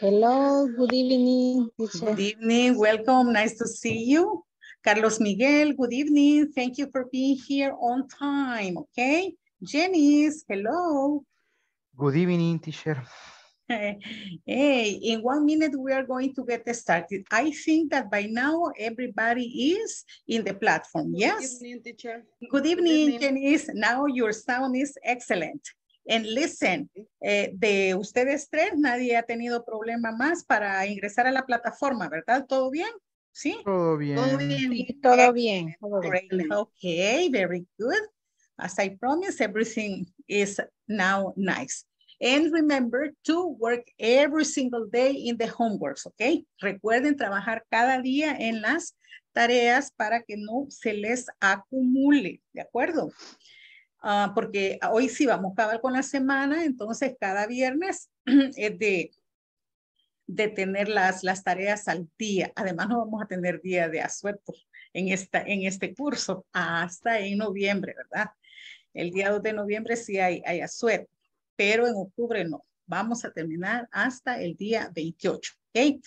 Hello, good evening, teacher. Good evening, welcome, nice to see you. Carlos Miguel, good evening. Thank you for being here on time, okay? Janice, hello. Good evening, teacher. Hey, in 1 minute, we are going to get started. I think that by now, everybody is in the platform, yes? Good evening, teacher. Good evening, Janice. Now your sound is excellent. And listen, de ustedes tres, nadie ha tenido problema más para ingresar a la plataforma, ¿verdad? ¿Todo bien? ¿Sí? Todo bien. Todo bien. Sí, todo bien. Todo bien. Okay, very good. As I promised, everything is now nice. And remember to work every single day in the homeworks, okay? Recuerden trabajar cada día en las tareas para que no se les acumule, ¿de acuerdo? Porque hoy sí vamos a acabar con la semana, entonces cada viernes es de tener las tareas al día. Además no vamos a tener día de asueto en este curso hasta en noviembre, ¿verdad? El día 2 de noviembre sí hay asueto. Pero en octubre no. Vamos a terminar hasta el día 28, okay?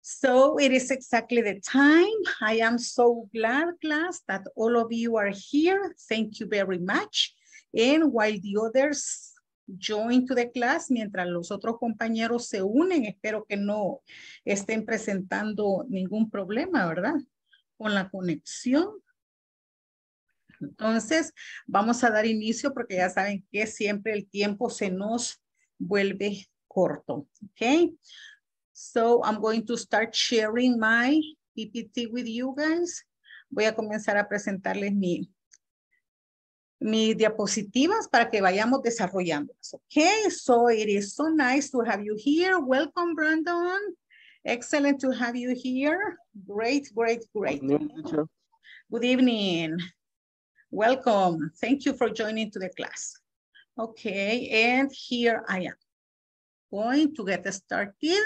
So it is exactly the time. I am so glad, class, that all of you are here. Thank you very much. And while the others join to the class, mientras los otros compañeros se unen, espero que no estén presentando ningún problema, ¿verdad? Con la conexión. Entonces, vamos a dar inicio porque ya saben que siempre el tiempo se nos vuelve corto, okay? So, I'm going to start sharing my PPT with you guys. Voy a comenzar a presentarles mis diapositivas para que vayamos desarrollándolas, okay? So, it is so nice to have you here. Welcome, Brandon. Excellent to have you here. Great, great, great. Good evening. Welcome. Thank you for joining to the class. Okay, and here I am. Going to get started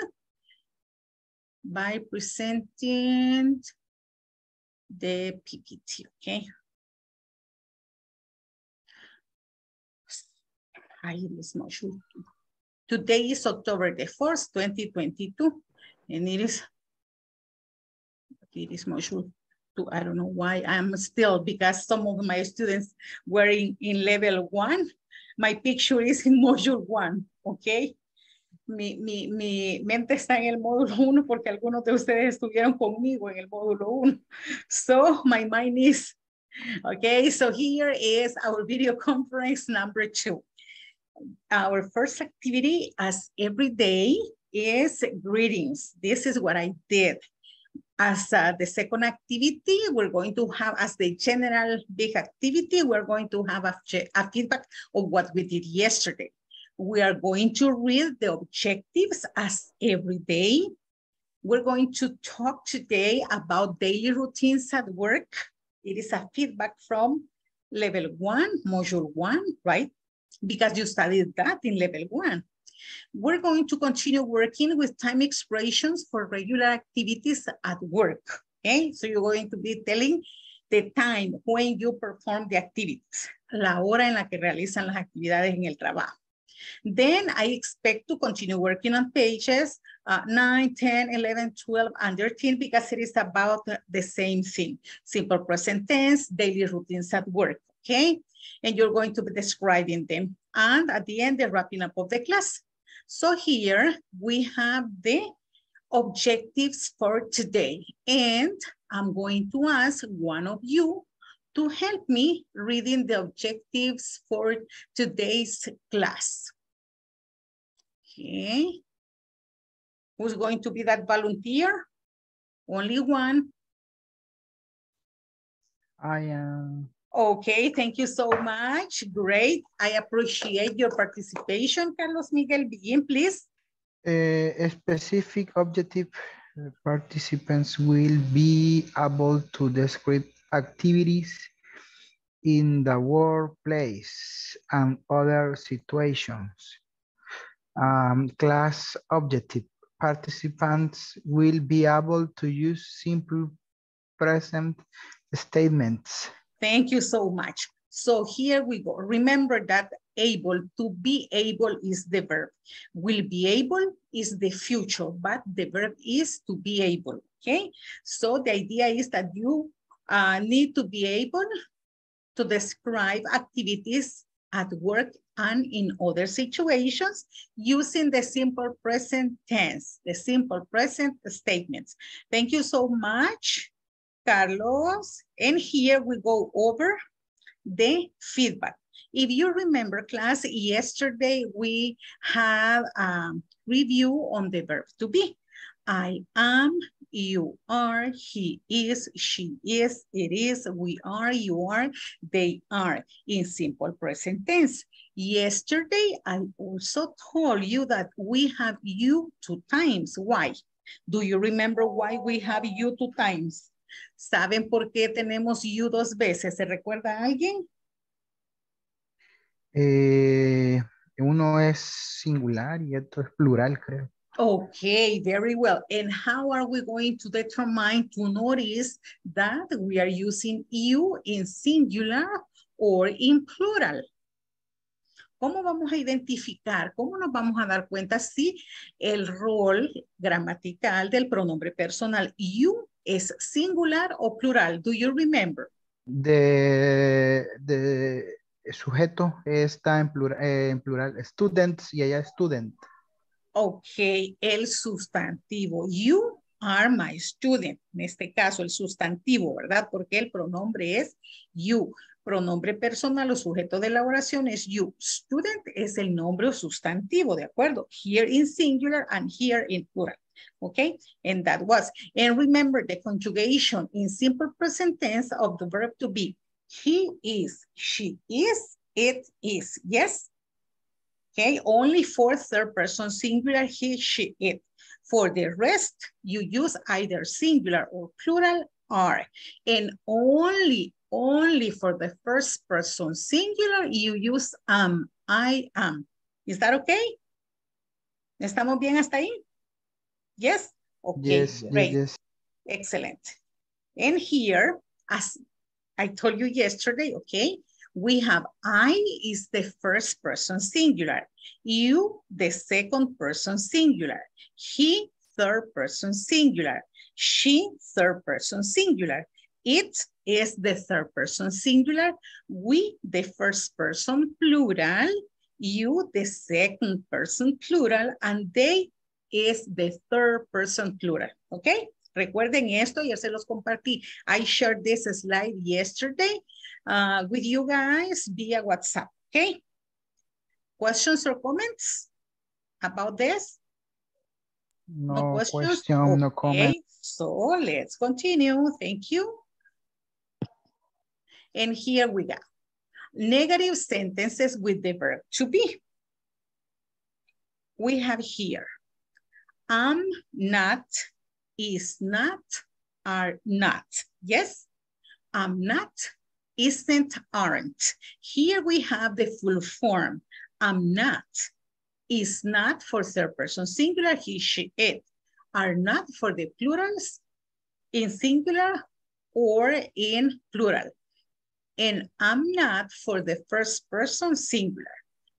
by presenting the PPT, okay? I was not sure. Today is October the 4th, 2022, and it is not sure. I don't know why I'm still, because some of my students were in level one. My picture is in module one, okay? Mi mente está en el módulo uno porque algunos de ustedes estuvieron conmigo en el módulo uno. So my mind is, okay? So here is our video conference number 2. Our first activity, as every day, is greetings. This is what I did. As the second activity, we're going to have, as the general big activity, we're going to have a feedback of what we did yesterday. We are going to read the objectives as every day. We're going to talk today about daily routines at work. It is a feedback from level 1, module 1, right? Because you studied that in level 1. We're going to continue working with time expressions for regular activities at work, okay? So you're going to be telling the time when you perform the activities, la hora en la que realizan las actividades en el trabajo. Then I expect to continue working on pages 9, 10, 11, 12, and 13, because it is about the same thing. Simple present tense, daily routines at work, okay? And you're going to be describing them. And at the end, the wrapping up of the class. So here we have the objectives for today. And I'm going to ask one of you to help me reading the objectives for today's class. Okay. Who's going to be that volunteer? Only one. I am. Okay, thank you so much. Great. I appreciate your participation. Carlos Miguel, begin, please. A specific objective participants will be able to describe activities in the workplace and other situations. Class objective participants will be able to use simple present statements. Thank you so much. So here we go. Remember that able. To be able is the verb. Will be able is the future, but the verb is to be able, okay? So the idea is that you need to be able to describe activities at work and in other situations using the simple present tense, the simple present statements. Thank you so much, Carlos. And here we go over the feedback. If you remember, class, yesterday we had a review on the verb to be. I am, you are, he is, she is, it is, we are, you are, they are, in simple present tense. Yesterday, I also told you that we have you 2 times. Why? Do you remember why we have you 2 times? ¿Saben por qué tenemos you 2 veces? ¿Se recuerda a alguien? Uno es singular y otro es plural, creo. Okay, very well. And how are we going to determine to notice that we are using you in singular or in plural? ¿Cómo vamos a identificar? ¿Cómo nos vamos a dar cuenta si el rol gramatical del pronombre personal you es singular o plural? Do you remember? The sujeto está en plural, students, y allá student. Ok, el sustantivo. You are my student. En este caso, el sustantivo, ¿verdad? Porque el pronombre es you. Pronombre personal o sujeto de la oración es you. Student es el nombre o sustantivo, ¿de acuerdo? Here in singular and here in plural. Okay, and that was. And remember the conjugation in simple present tense of the verb to be. He is, she is, it is. Yes? Okay, only for third person singular, he, she, it. For the rest, you use either singular or plural, are. And only for the first person singular, you use am, I am. Is that okay? ¿Estamos bien hasta ahí? Yes? Okay, yes, great. Yes. Excellent. And here, as I told you yesterday, okay, we have I is the first person singular, you the second person singular, he third person singular, she third person singular, it is the third person singular, we the first person plural, you the second person plural, and they is the third person plural, okay? Recuerden esto, ya se los compartí. I shared this slide yesterday with you guys via WhatsApp, okay? Questions or comments about this? No questions, okay. No comments. So let's continue, thank you. And here we go. Negative sentences with the verb to be. We have here, am not, is not, are not. Yes, am not, isn't, aren't. Here we have the full form. Am not, is not for third person singular, he, she, it. Are not for the plurals in singular or in plural. And am not for the first person singular.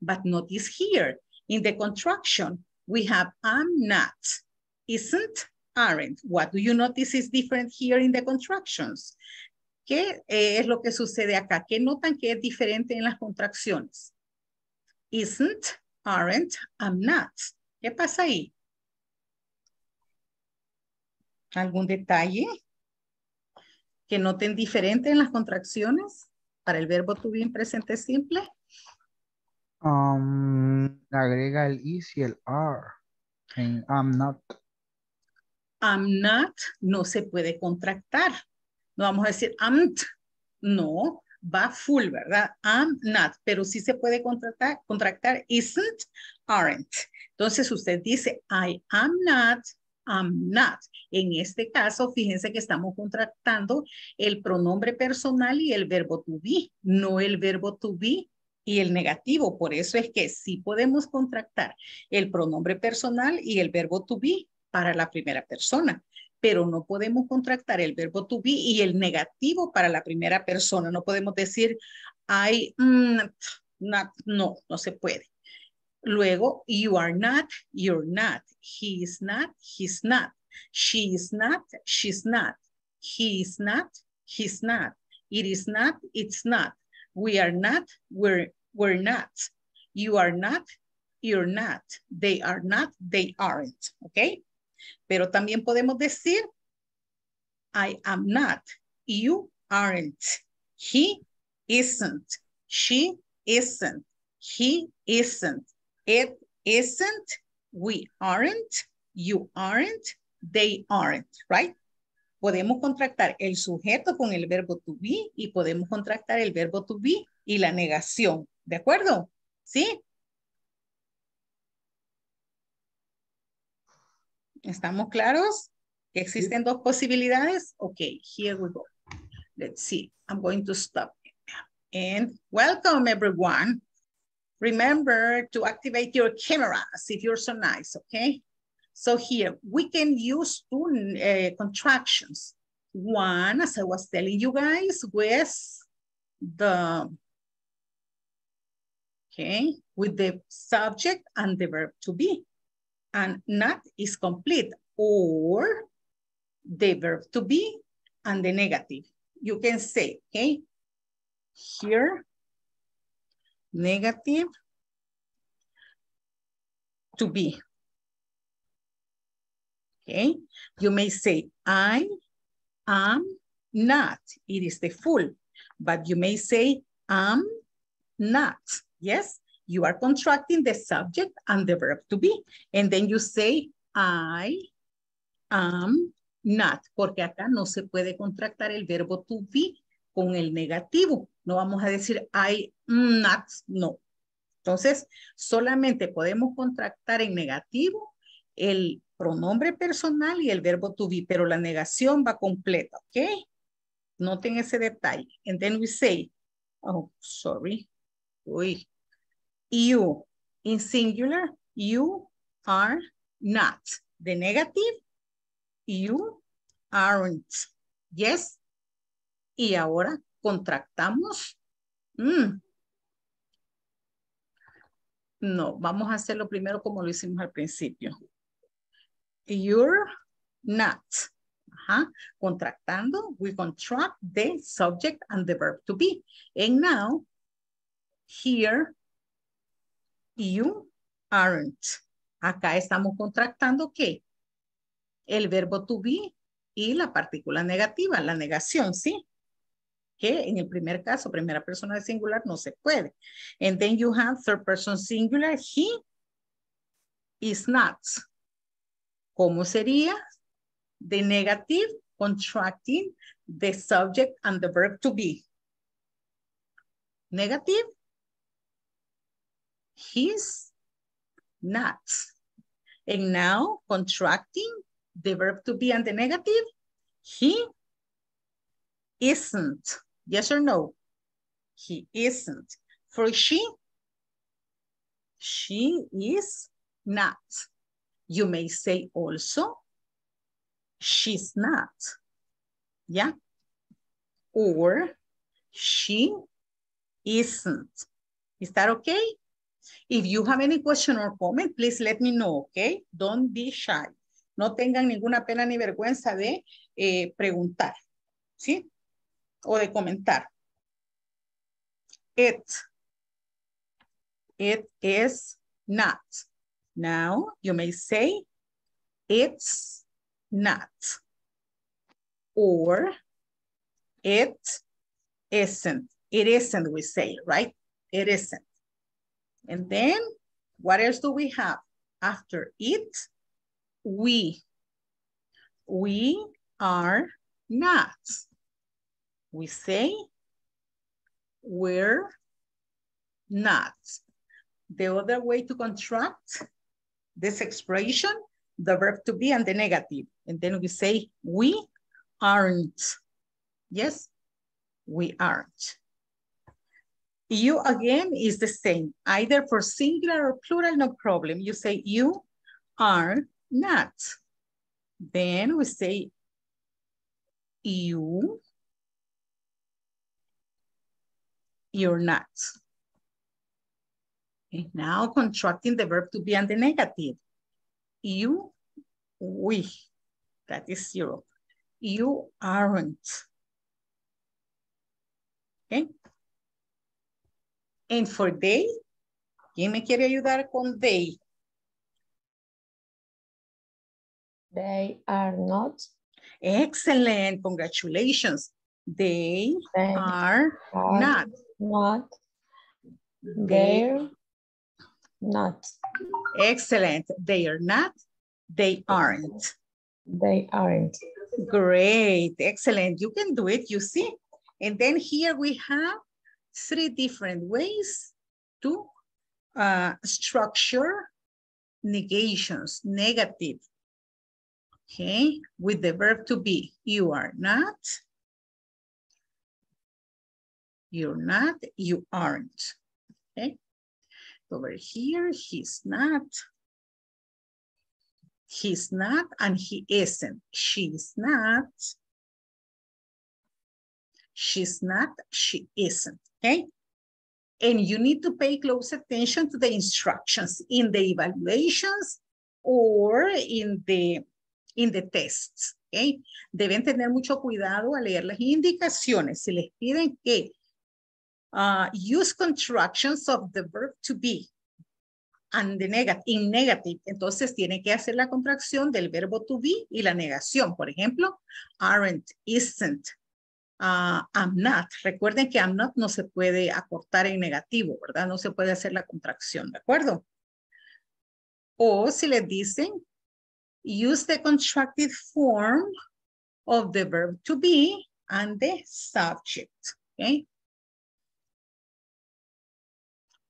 But notice here in the contraction, we have am not, isn't, aren't. What do you notice is different here in the contractions? ¿Qué es lo que sucede acá? ¿Qué notan que es diferente en las contracciones? Isn't, aren't, am not. ¿Qué pasa ahí? ¿Algún detalle que noten diferente en las contracciones para el verbo to be en presente simple? Agrega el is y el are en am not. Am not no se puede contractar. No vamos a decir am't. No, va full, ¿verdad? Am not, pero sí se puede contractar isn't, aren't. Entonces usted dice I am not, am not. En este caso, fíjense que estamos contractando el pronombre personal y el verbo to be, no el verbo to be y el negativo. Por eso es que sí podemos contractar el pronombre personal y el verbo to be para la primera persona, pero no podemos contractar el verbo to be y el negativo para la primera persona. No podemos decir I, not, no, no se puede. Luego, you are not, you're not, he is not, he's not, she is not, she's not, he is not, he's not, it is not, it's not, we are not, we're not, you are not, you're not, they are not, they aren't, okay? Pero también podemos decir, I am not, you aren't, he isn't, she isn't, he isn't, it isn't, we aren't, you aren't, they aren't, right? Podemos contractar el sujeto con el verbo to be y podemos contractar el verbo to be y la negación, ¿de acuerdo? ¿Sí? ¿Estamos claros? ¿Existen dos posibilidades? Okay, here we go. Let's see. I'm going to stop. And welcome everyone. Remember to activate your cameras if you're so nice, okay? So here, we can use two contractions. One, as I was telling you guys, with the subject and the verb to be. And not is complete, or the verb to be and the negative. You can say, okay, here, negative to be. Okay, you may say, I am not. It is the full, but you may say, am not. Yes, you are contracting the subject and the verb to be. And then you say, I am not. Porque acá no se puede contractar el verbo to be con el negativo. No vamos a decir, I am not, no. Entonces, solamente podemos contractar en negativo el pronombre personal y el verbo to be, pero la negación va completa, ¿ok? Noten ese detalle. And then we say, oh, sorry. Uy. You, in singular, you are not. The negative, you aren't. Yes. Y ahora contractamos. No, vamos a hacerlo primero como lo hicimos al principio. You're not. Ajá. Contractando, we contract the subject and the verb to be. And now, here, you aren't. Acá estamos contractando, ¿qué? El verbo to be y la partícula negativa, la negación, ¿sí? Que en el primer caso, primera persona de singular, no se puede. And then you have third person singular, he is not. ¿Cómo sería? The negative, contracting the subject and the verb to be. Negative, he's not. And now, contracting the verb to be and the negative, he isn't. Yes or no? He isn't. For she is not. You may say also, she's not. Yeah? Or, she isn't. Is that okay? If you have any question or comment, please let me know, okay? Don't be shy. No tengan ninguna pena ni vergüenza de preguntar, ¿sí? O de comentar. It is not. Now, you may say, it's not, or it isn't. It isn't, we say, right? It isn't. And then, what else do we have? After it, we. We are not. We say, we're not. The other way to contract this expression, the verb to be and the negative. And then we say, we aren't. Yes, we aren't. You again is the same, either for singular or plural, no problem. You say, you are not. Then we say, you're not. Okay, now contracting the verb to be on the negative. You, we, that is zero. You aren't. Okay. And for they, ¿quién me quiere ayudar con they? They are not. Excellent, congratulations. They are not. They're not. Excellent. They are not. They aren't. They aren't. Great. Excellent. You can do it, you see. And then here we have three different ways to structure negations, negative. Okay, with the verb to be. You are not. You're not. You aren't. Okay. Over here, he's not. He's not and he isn't. She's not. She's not. She isn't. Okay. And you need to pay close attention to the instructions in the evaluations or in the tests. Okay. Deben tener mucho cuidado al leer las indicaciones. Si les piden que use contractions of the verb to be and the negative. Entonces tiene que hacer la contracción del verbo to be y la negación. Por ejemplo, aren't, isn't. I'm not. Recuerden que I'm not no se puede acortar en negativo, ¿verdad? No se puede hacer la contracción, ¿de acuerdo? O si les dicen, use the contracted form of the verb to be and the subject, okay?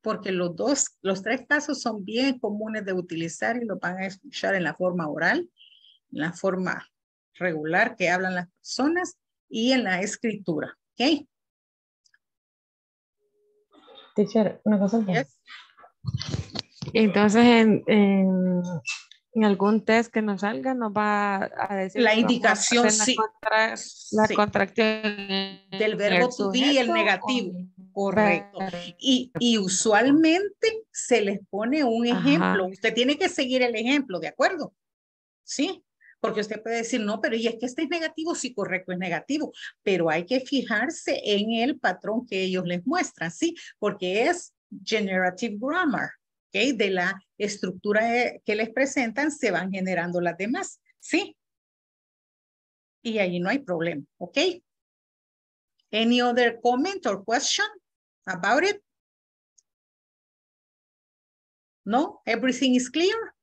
Porque los tres casos son bien comunes de utilizar y los van a escuchar en la forma oral, en la forma regular que hablan las personas y en la escritura, ¿ok? Teacher, una cosa. Yes. Entonces, en algún test que nos salga, nos va a decir la indicación, sí. La contracción del verbo to be y el negativo. Correcto. Y usualmente se les pone un ejemplo. Ajá. Usted tiene que seguir el ejemplo, ¿de acuerdo? Sí. Porque usted puede decir, no, pero y es que este es negativo, sí, correcto, es negativo, pero hay que fijarse en el patrón que ellos les muestran, sí, porque es generative grammar, ¿ok? De la estructura que les presentan se van generando las demás, sí, y ahí no hay problema, ¿ok? Any other comment or question about it? No, everything is clear?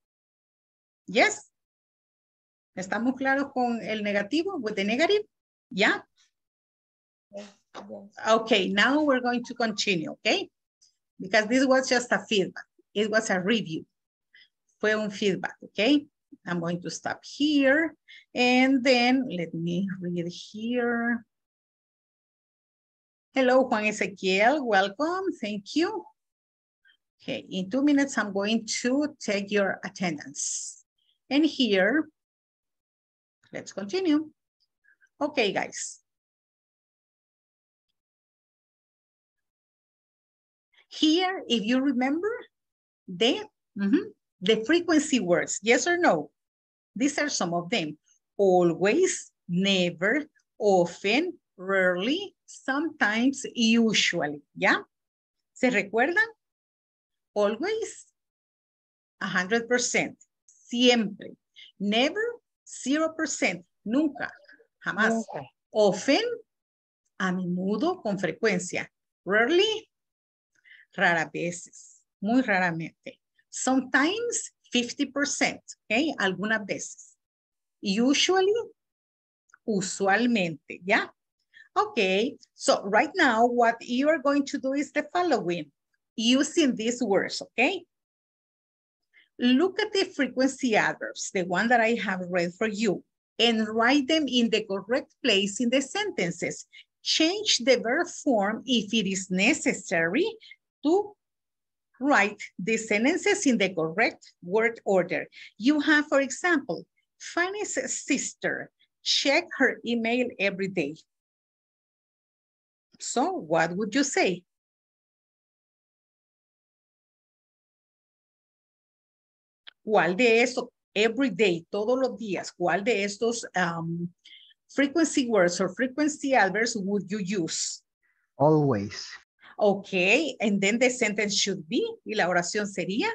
Yes. ¿Estamos claros con el negativo? With the negative? Yeah? Okay, now we're going to continue, okay? Because this was just a feedback. It was a review. Fue un feedback, okay? I'm going to stop here. And then let me read here. Hello, Juan Ezequiel. Welcome. Thank you. Okay, in 2 minutes, I'm going to take your attendance. And here, let's continue. Okay, guys. Here, if you remember, the frequency words, yes or no? These are some of them. Always, never, often, rarely, sometimes, usually. ¿Ya? ¿Se recuerdan? Always, 100%. Siempre. Never, 0%, nunca, jamás. Nunca. Often, a menudo, con frecuencia. Rarely, raras veces, muy raramente. Sometimes, 50%, okay, algunas veces. Usually, usualmente, yeah? Okay, so right now, what you are going to do is the following, using these words, okay? Look at the frequency adverbs, the one that I have read for you, and write them in the correct place in the sentences. Change the verb form if it is necessary to write the sentences in the correct word order. You have, for example, Fanny's sister, check her email every day. So what would you say? cuál de estos, every day, todos los días, cuál de estos frequency words or frequency adverbs would you use? Always. Okay, and then the sentence should be, y la oración sería,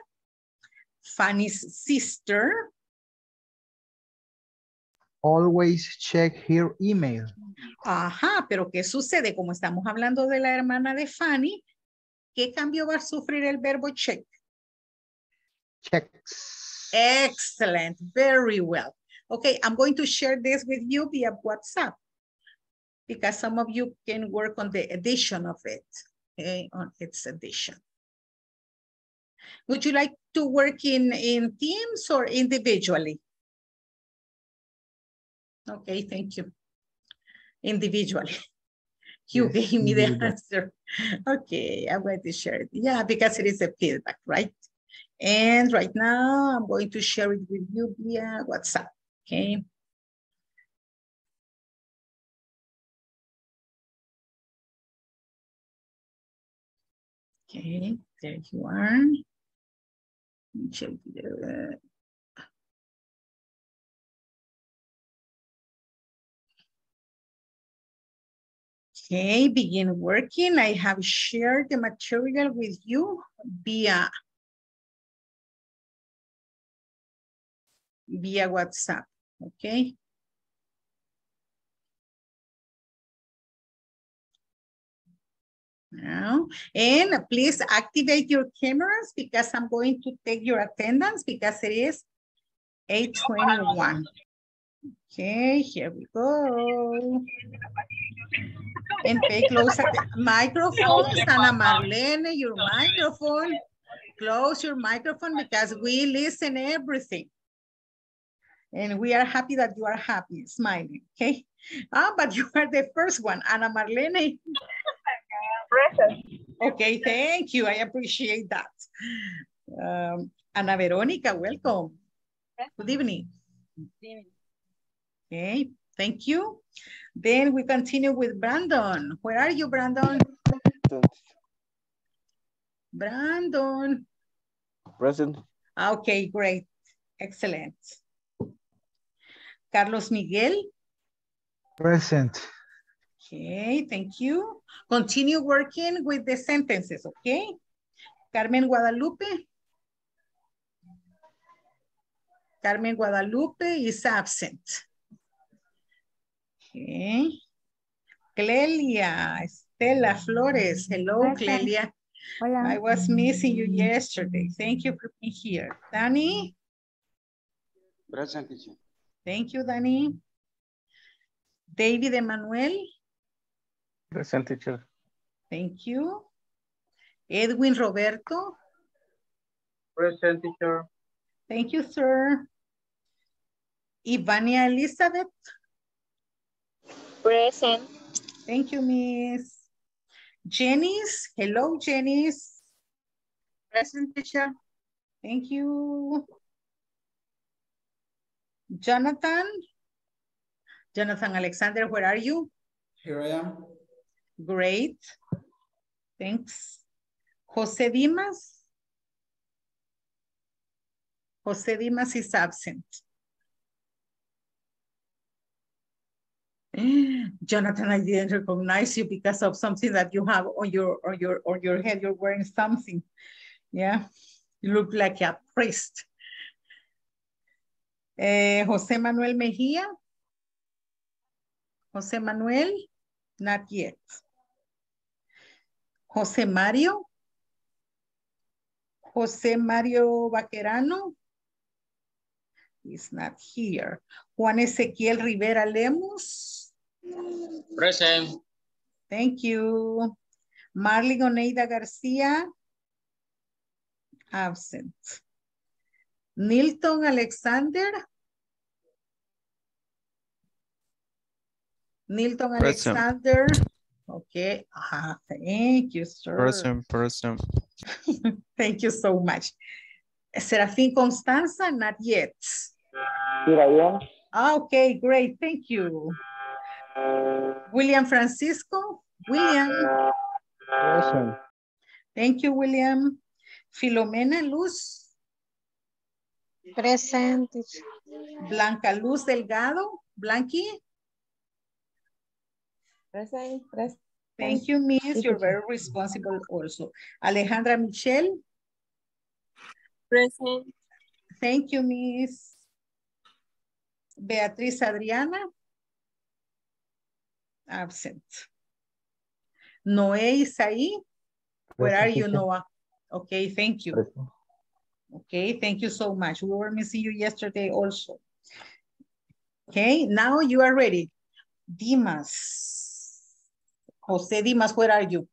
Fanny's sister always check her email. Ajá, pero ¿qué sucede? Como estamos hablando de la hermana de Fanny, ¿qué cambio va a sufrir el verbo check? Checks. Excellent, very well. Okay, I'm going to share this with you via WhatsApp because some of you can work on the addition of it, okay, on its addition. Would you like to work in teams or individually? Okay, thank you. Individually. You yes, gave me the answer. Okay, I'm going to share it. Yeah, because it is a feedback, right? And right now, I'm going to share it with you via WhatsApp, okay? Okay, there you are. Check the... Okay, begin working. I have shared the material with you via WhatsApp, okay? Now, and please activate your cameras because I'm going to take your attendance because it is 8:21. Okay, here we go. And pay close microphones, Anna Marlene, your microphone. Close your microphone because we listen everything. And we are happy that you are happy, smiling, okay? Ah, but you are the first one, Anna Marlene. Okay, thank you. I appreciate that. Anna Veronica, welcome. Good evening. Okay, thank you. Then we continue with Brandon. Where are you, Brandon? Brandon. Present. Okay, great. Excellent. Carlos Miguel. Present. Okay, thank you. Continue working with the sentences, okay? Carmen Guadalupe. Carmen Guadalupe is absent. Okay. Clelia Estela Flores. Hello, Clelia. Hola. I was missing you yesterday. Thank you for being here. Danny. Present. Thank you, Danny. David Emanuel. Present, teacher. Thank you. Edwin Roberto. Present, teacher. Thank you, sir. Ivania Elizabeth. Present. Thank you, miss. Janice. Hello, Janice. Present, teacher. Thank you. Jonathan. Jonathan Alexander, where are you? Here I am. Great, thanks. Jose Dimas. Jose Dimas is absent. Jonathan, I didn't recognize you because of something that you have on your head. You're wearing something. Yeah, you look like a priest. José Manuel Mejía. José Manuel, not yet. José Mario. José Mario Vaquerano is not here. Juan Ezequiel Rivera Lemus. Present. Thank you. Marley Goneida Garcia. Absent. Nilton Alexander. Nilton Alexander. Okay. Thank you, sir. Present. Thank you so much. Serafín Constanza, not yet. Here I am. Okay, great. Thank you. William Francisco. William. Present. Thank you, William. Filomena Luz. Present. Blanca Luz Delgado. Blanqui. Present. Present. Thank you, miss. You're very responsible also. Alejandra Michelle. Present. Thank you, miss. Beatriz Adriana. Absent. Noé Isaí. Where are you, Noah? Okay, thank you. Okay, thank you so much. We were missing you yesterday also. Okay, now you are ready. Dimas. Jose Dimas, where are you?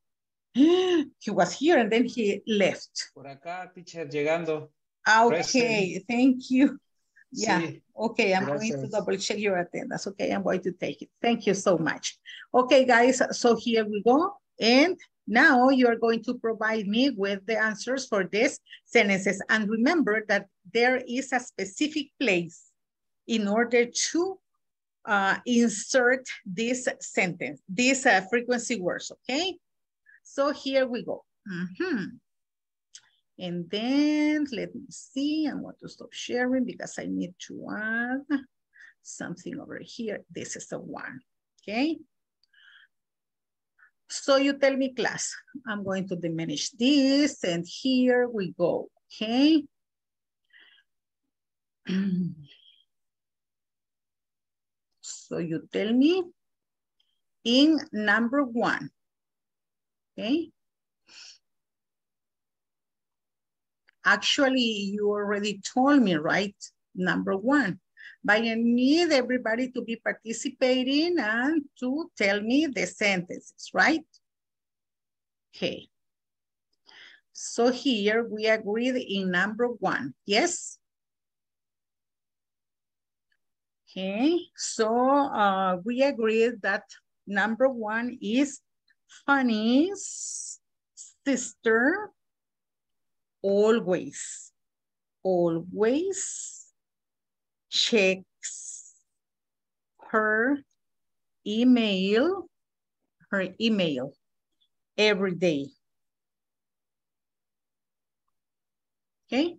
He was here and then he left. Por acá, teacher, llegando. Okay, present. Thank you. Yeah, sí. Okay, I'm Gracias. Going to double check your attendance. Okay, I'm going to take it. Thank you so much. Okay, guys, so here we go. And now you are going to provide me with the answers for these sentences. And remember that there is a specific place in order to insert this sentence, these frequency words, okay? So here we go. And then let me see, I want to stop sharing because I need to add something over here. This is the one, okay? So you tell me, class, I'm going to diminish this and here we go, okay? So you tell me in number one, okay? Actually, you already told me, right? Number one. But I need everybody to be participating and to tell me the sentences, right? Okay. So here we agreed in number one, yes? Okay, so we agreed that number one is Fanny's sister always checks her email every day. Okay.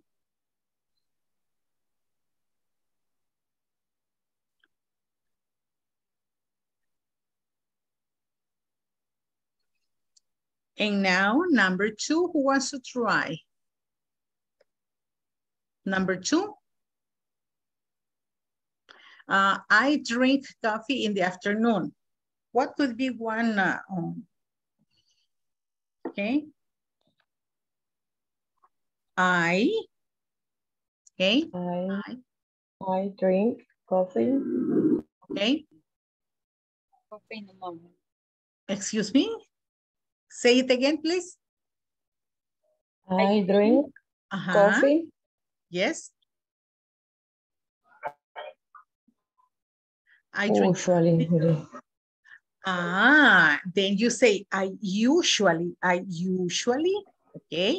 And now number two, who wants to try? Number two, I drink coffee in the afternoon. What could be one? Okay. I drink coffee. Okay. Coffee in the morning. Excuse me? Say it again, please. I drink coffee. Yes. I drink. Usually. Then you say, I usually, okay.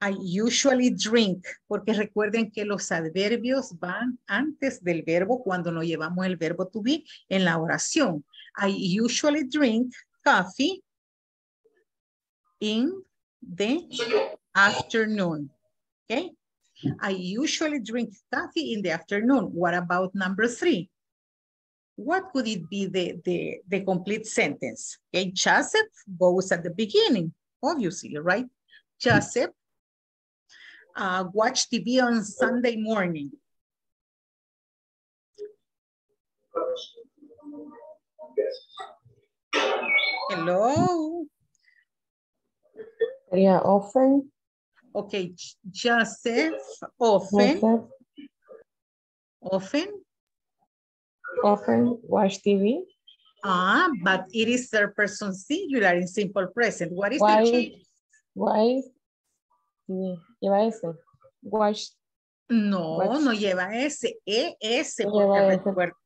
I usually drink, porque recuerden que los adverbios van antes del verbo cuando no llevamos el verbo to be en la oración. I usually drink coffee in the afternoon, okay. I usually drink coffee in the afternoon. What about number three? What could it be the complete sentence? Okay, Joseph goes at the beginning, obviously, right? Joseph watch TV on Sunday morning. Hello. Yeah, often. Okay, Joseph often watch TV. But it is third person singular in simple present. What is the change? Why lleva ese? Watch. No, watch. No lleva ese. ES.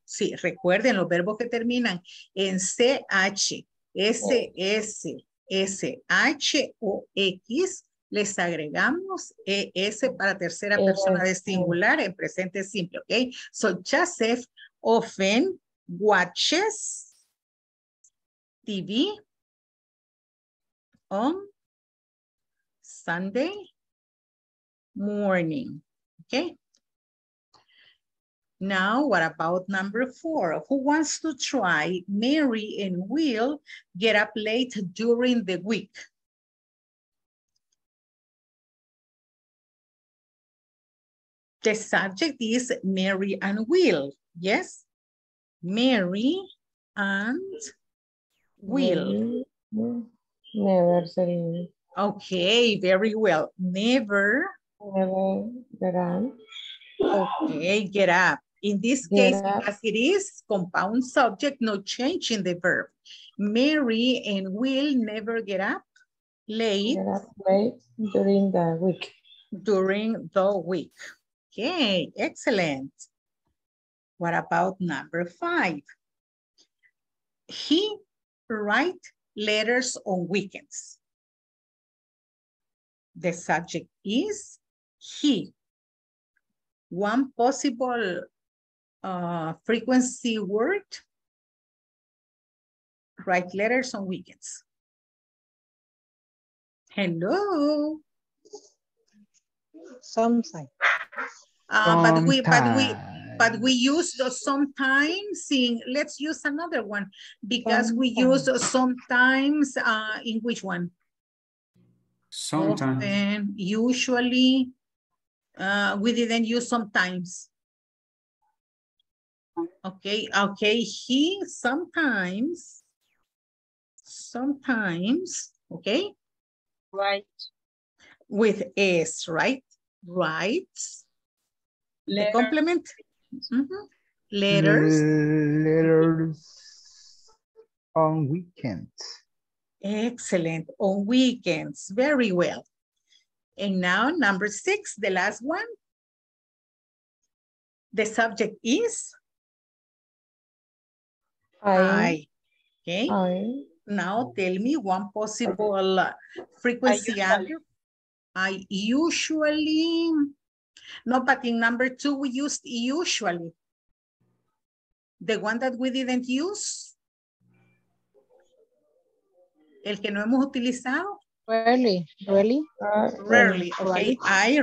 Sí, recuerden los verbos que terminan en CH, SS, SH o X. Les agregamos ES para tercera persona de singular en presente simple, okay? So, Joseph often watches TV on Sunday morning, okay? Now, what about number 4? Who wants to try, Mary, and Will get up late during the week? The subject is Mary and Will, yes? Mary and Will. Never said. Okay, very well. Never get up. Okay, get up. In this case, because it is compound subject, no change in the verb. Mary and Will never get up late. Get up late during the week. During the week. Okay, excellent. What about number 5? He writes letters on weekends. The subject is he. One possible frequency word, write letters on weekends. Hello. Sometimes. But we use the sometimes in, let's use another one, because sometimes. We use sometimes in which one? Sometimes. Often, usually, we didn't use sometimes. Okay, okay, he sometimes, okay? Right. With S, right? Writes. The complement? Mm-hmm. Letters on weekends. Excellent, on weekends, very well. And now number 6, the last one. The subject is? I. Okay. I. Now tell me one possible frequency. I usually, no, but in number 2 we used usually. The one that we didn't use. El que no hemos utilizado. Rarely, okay. I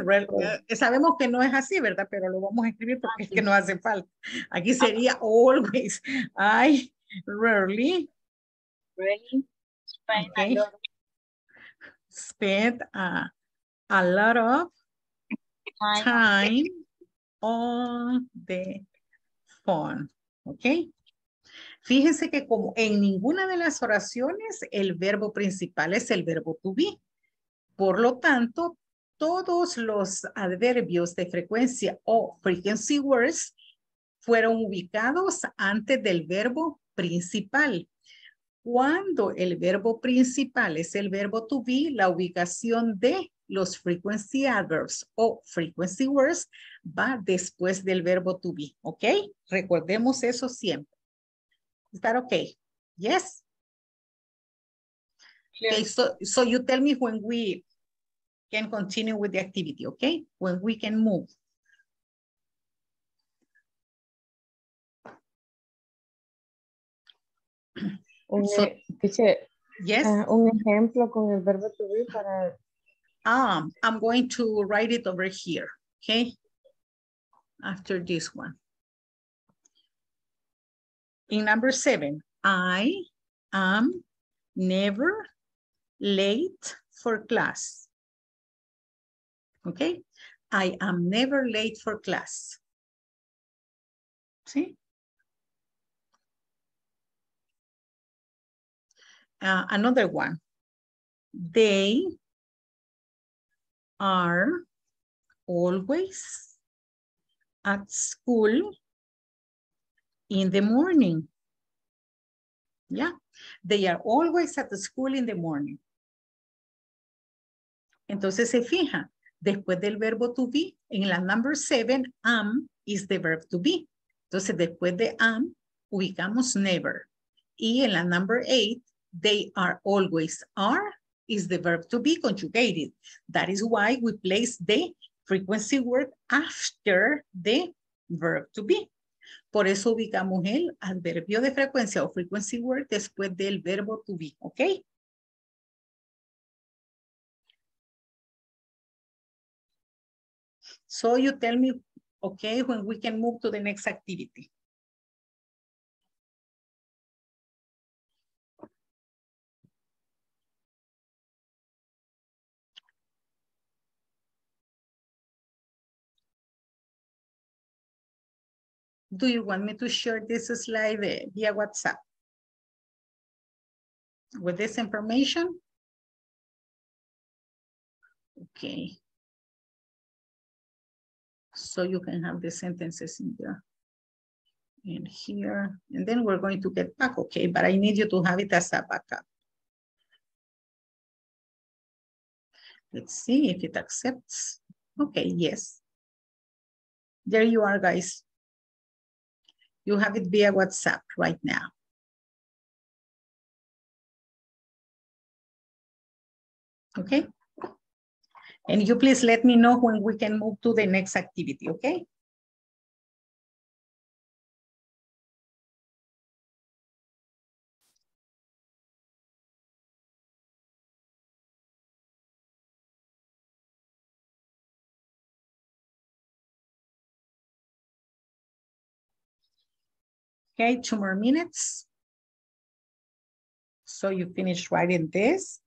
sabemos que no es así, ¿verdad? Pero lo vamos a escribir porque es que no hace falta. Aquí sería always. I rarely. Spend, okay. A lot of time on the phone, okay? Fíjense que como en ninguna de las oraciones el verbo principal es el verbo to be. Por lo tanto, todos los adverbios de frecuencia o frequency words fueron ubicados antes del verbo principal. Cuando el verbo principal es el verbo to be, la ubicación de los frequency adverbs o frequency words va después del verbo to be, ¿ok? Recordemos eso siempre. Is that okay? Yes? Yes. Okay, so you tell me when we can continue with the activity, okay? When we can move. So, yes? Un ejemplo con el verbo to be para... I'm going to write it over here, okay? After this one. In number 7, I am never late for class. Okay? I am never late for class. See? Another one. They are always at school in the morning. Yeah, they are always at the school in the morning. Entonces se fija, después del verbo to be, en la number 7, am is the verb to be. Entonces después de am, ubicamos never. Y en la number 8, they are always are is the verb to be conjugated. That is why we place the frequency word after the verb to be. Por eso ubicamos el adverbio de frecuencia o frequency word después del verbo to be, ¿ok? So you tell me okay, when we can move to the next activity. Do you want me to share this slide via WhatsApp with this information? Okay. So you can have the sentences in there and here, and then we're going to get back, okay? But I need you to have it as a backup. Let's see if it accepts. Okay, yes. There you are, guys. You have it via WhatsApp right now. Okay? And you please let me know when we can move to the next activity, okay? Okay, 2 more minutes. So you finish writing this.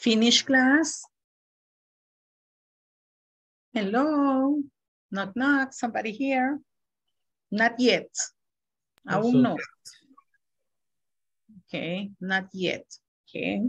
Finish class. Hello, knock knock, somebody here? Not yet, aún no. Okay, not yet, okay.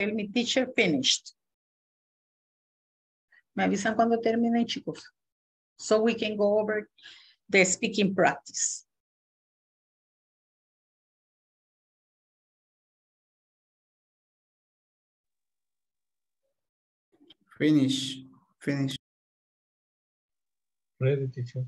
tell me, teacher, finished. Me avisan cuando terminen, chicos. So we can go over the speaking practice. Finish. Ready, teacher.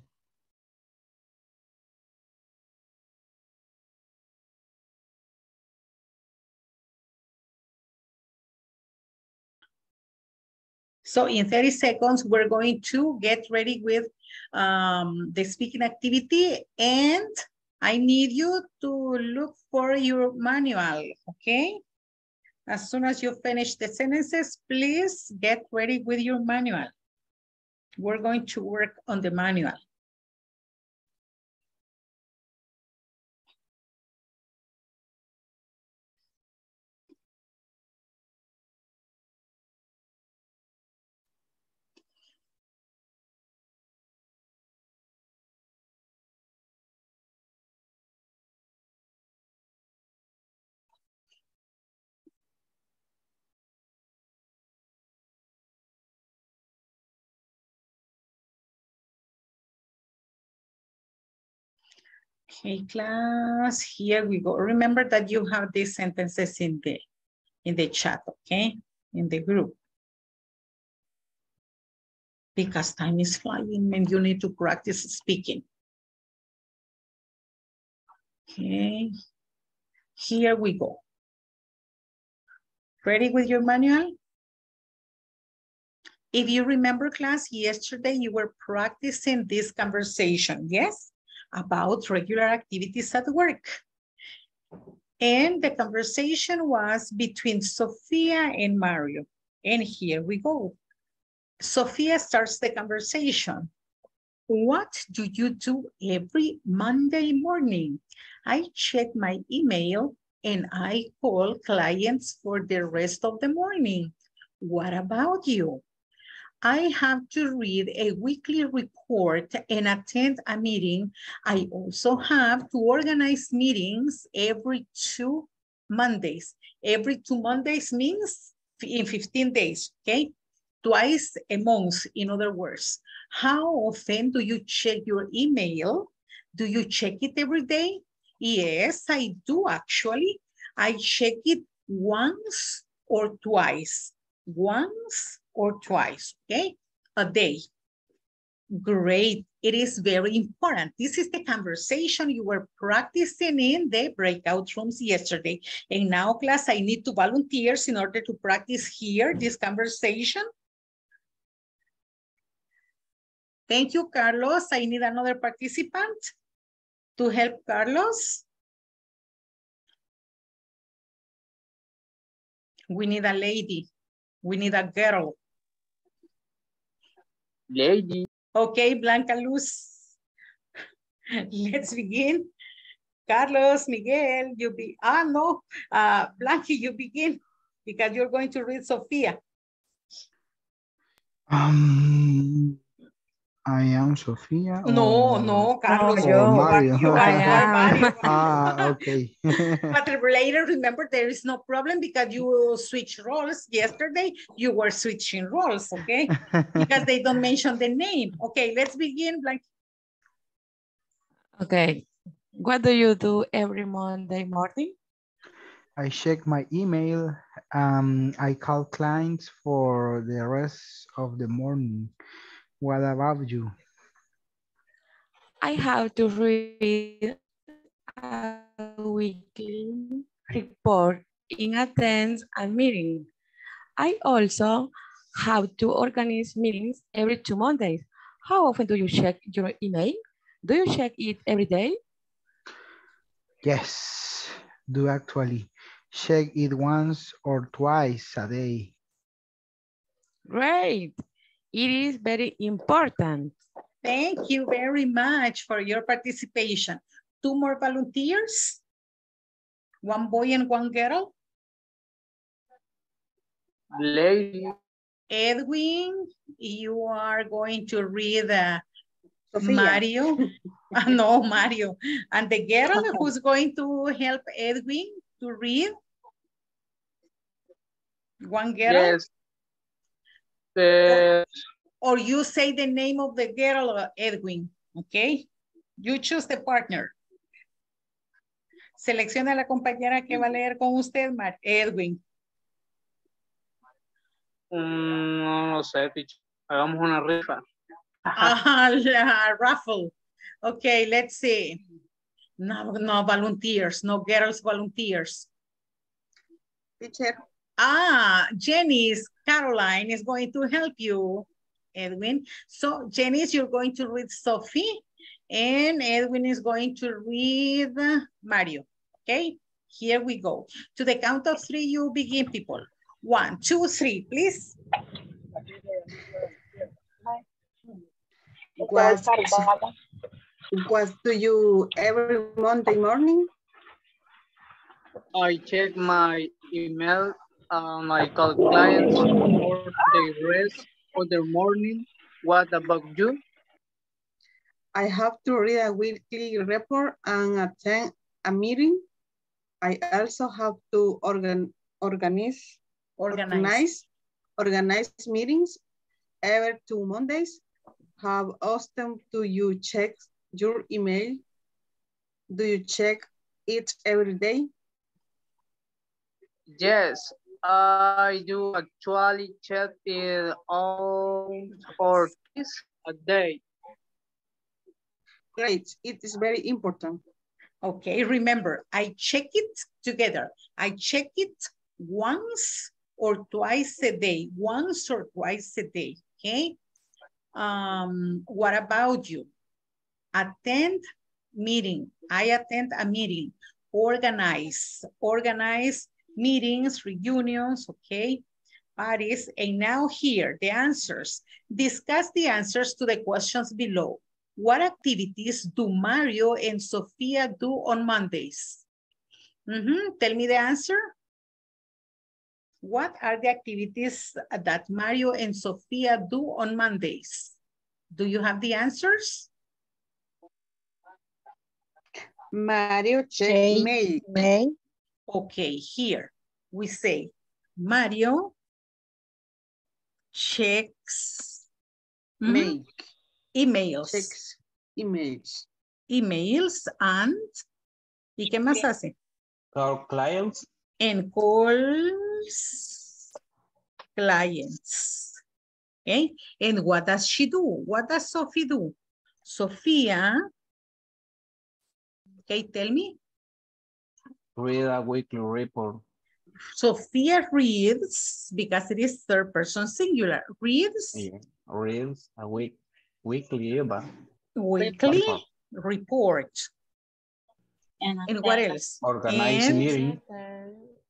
So in 30 seconds, we're going to get ready with the speaking activity, and I need you to look for your manual, okay? As soon as you finish the sentences, please get ready with your manual. We're going to work on the manual. Okay, class, here we go. Remember that you have these sentences in the chat, okay? In the group. Because time is flying and you need to practice speaking. Okay, here we go. Ready with your manual? If you remember, class, yesterday you were practicing this conversation, yes? About regular activities at work. And the conversation was between Sophia and Mario. And here we go. Sophia starts the conversation. What do you do every Monday morning? I check my email and I call clients for the rest of the morning. What about you? I have to read a weekly report and attend a meeting. I also have to organize meetings every 2 Mondays. Every 2 Mondays means in 15 days, okay? Twice a month, in other words. How often do you check your email? Do you check it every day? Yes, I do actually. I check it once or twice. Once or twice, okay, a day. Great, it is very important. This is the conversation you were practicing in the breakout rooms yesterday. And now, class, I need to volunteers in order to practice here this conversation. Thank you, Carlos. I need another participant to help Carlos. We need a lady. We need a girl. Lady. Okay, Blanca Luz. Let's begin. Carlos, Miguel, you be, Blanca, you begin because you're going to read Sophia. I am Sophia. No, Carlos. Mario. Mario. Ah, okay. But later, remember, there is no problem because you switched roles yesterday. You were switching roles, okay? Because they don't mention the name. Okay, let's begin. Like, okay. What do you do every Monday morning? I check my email. I call clients for the rest of the morning. What about you? I have to read a weekly report and attend a meeting. I also have to organize meetings every 2 Mondays. How often do you check your email? Do you check it every day? Yes, do actually. Check it once or twice a day. Great. It is very important. Thank you very much for your participation. 2 more volunteers, 1 boy and 1 girl. Lady. Edwin, you are going to read Mario. No, Mario. And the girl who's going to help Edwin to read? One girl? Yes. Or you say the name of the girl, Edwin, okay? You choose the partner. Selecciona la compañera que va a leer con usted, Edwin. No sé, hagamos una rifa. Raffle. Okay, let's see. No volunteers, no girls volunteers. Teacher. Janice, Caroline is going to help you, Edwin. So Janice, you're going to read Sophie and Edwin is going to read Mario. Okay, here we go. To the count of three, you begin, people. 1, 2, 3, please. What do you every Monday morning? I check my email and I call clients for the rest of the morning. What about you? I have to read a weekly report and attend a meeting. I also have to organize meetings every 2 Mondays. How often do you check your email? Do you check it every day? Yes, I do actually check it all for a day. Great, it is very important. Okay, remember, I check it together. I check it once or twice a day, once or twice a day, okay? What about you? Attend meeting, I attend a meeting. Organize meetings, reunions, okay? Parties, and now here, the answers. Discuss the answers to the questions below. What activities do Mario and Sophia do on Mondays? Tell me the answer. What are the activities that Mario and Sophia do on Mondays? Do you have the answers? Mario checks mail. Okay, here we say Mario checks mail. Emails. Checks emails. Emails and ¿y qué más hace? Call clients. And calls clients. Okay. And what does she do? What does Sophie do? Sophia, okay, tell me. Read a weekly report. Sophia reads, because it is third person singular. Reads. Yeah. Reads a weekly report. And what else? Organize meeting.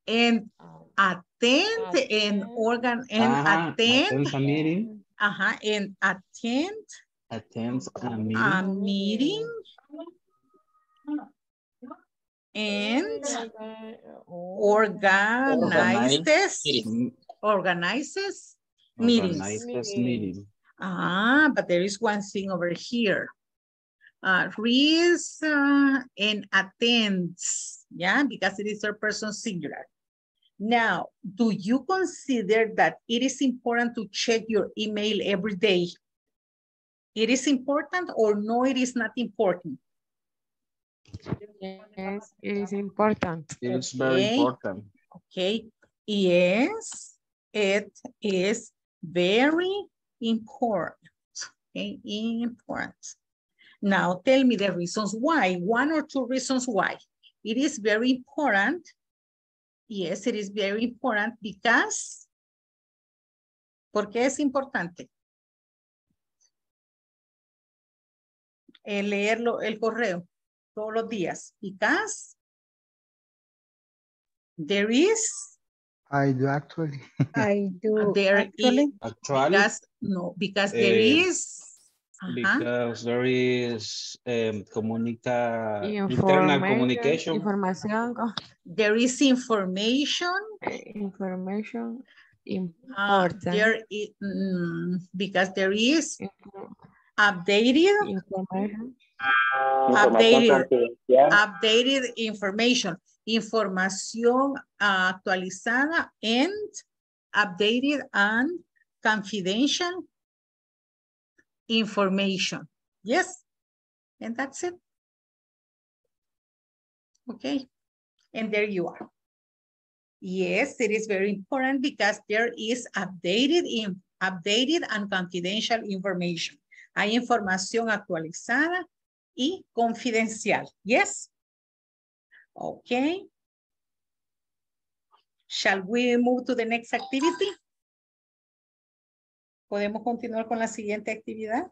And attend and organ and attend a meeting. And attend a meeting. A meeting. And organizes meetings. But there is one thing over here. Reads and attends, yeah, because it is third person singular. Now, do you consider that it is important to check your email every day? It is important or no, it is not important? Yes, it is important. It is very important. Okay. Yes, it is very important. Okay, important. Now tell me the reasons why, 1 or 2 reasons why. It is very important. Yes, it is very important because, ¿por qué es importante? Leerlo, el correo todos los días. Because there is. I do actually. I do. There actually. Is. Because, no, because there is. Because there is internal communication. There is information. Information important. There is, because there is updated information. Updated information. Información actualizada and updated and confidential information. Yes, and that's it. Okay, and there you are. Yes, it is very important because there is updated and confidential information. Hay información actualizada y confidencial. Yes? Okay. Shall we move to the next activity? ¿Podemos continuar con la siguiente actividad?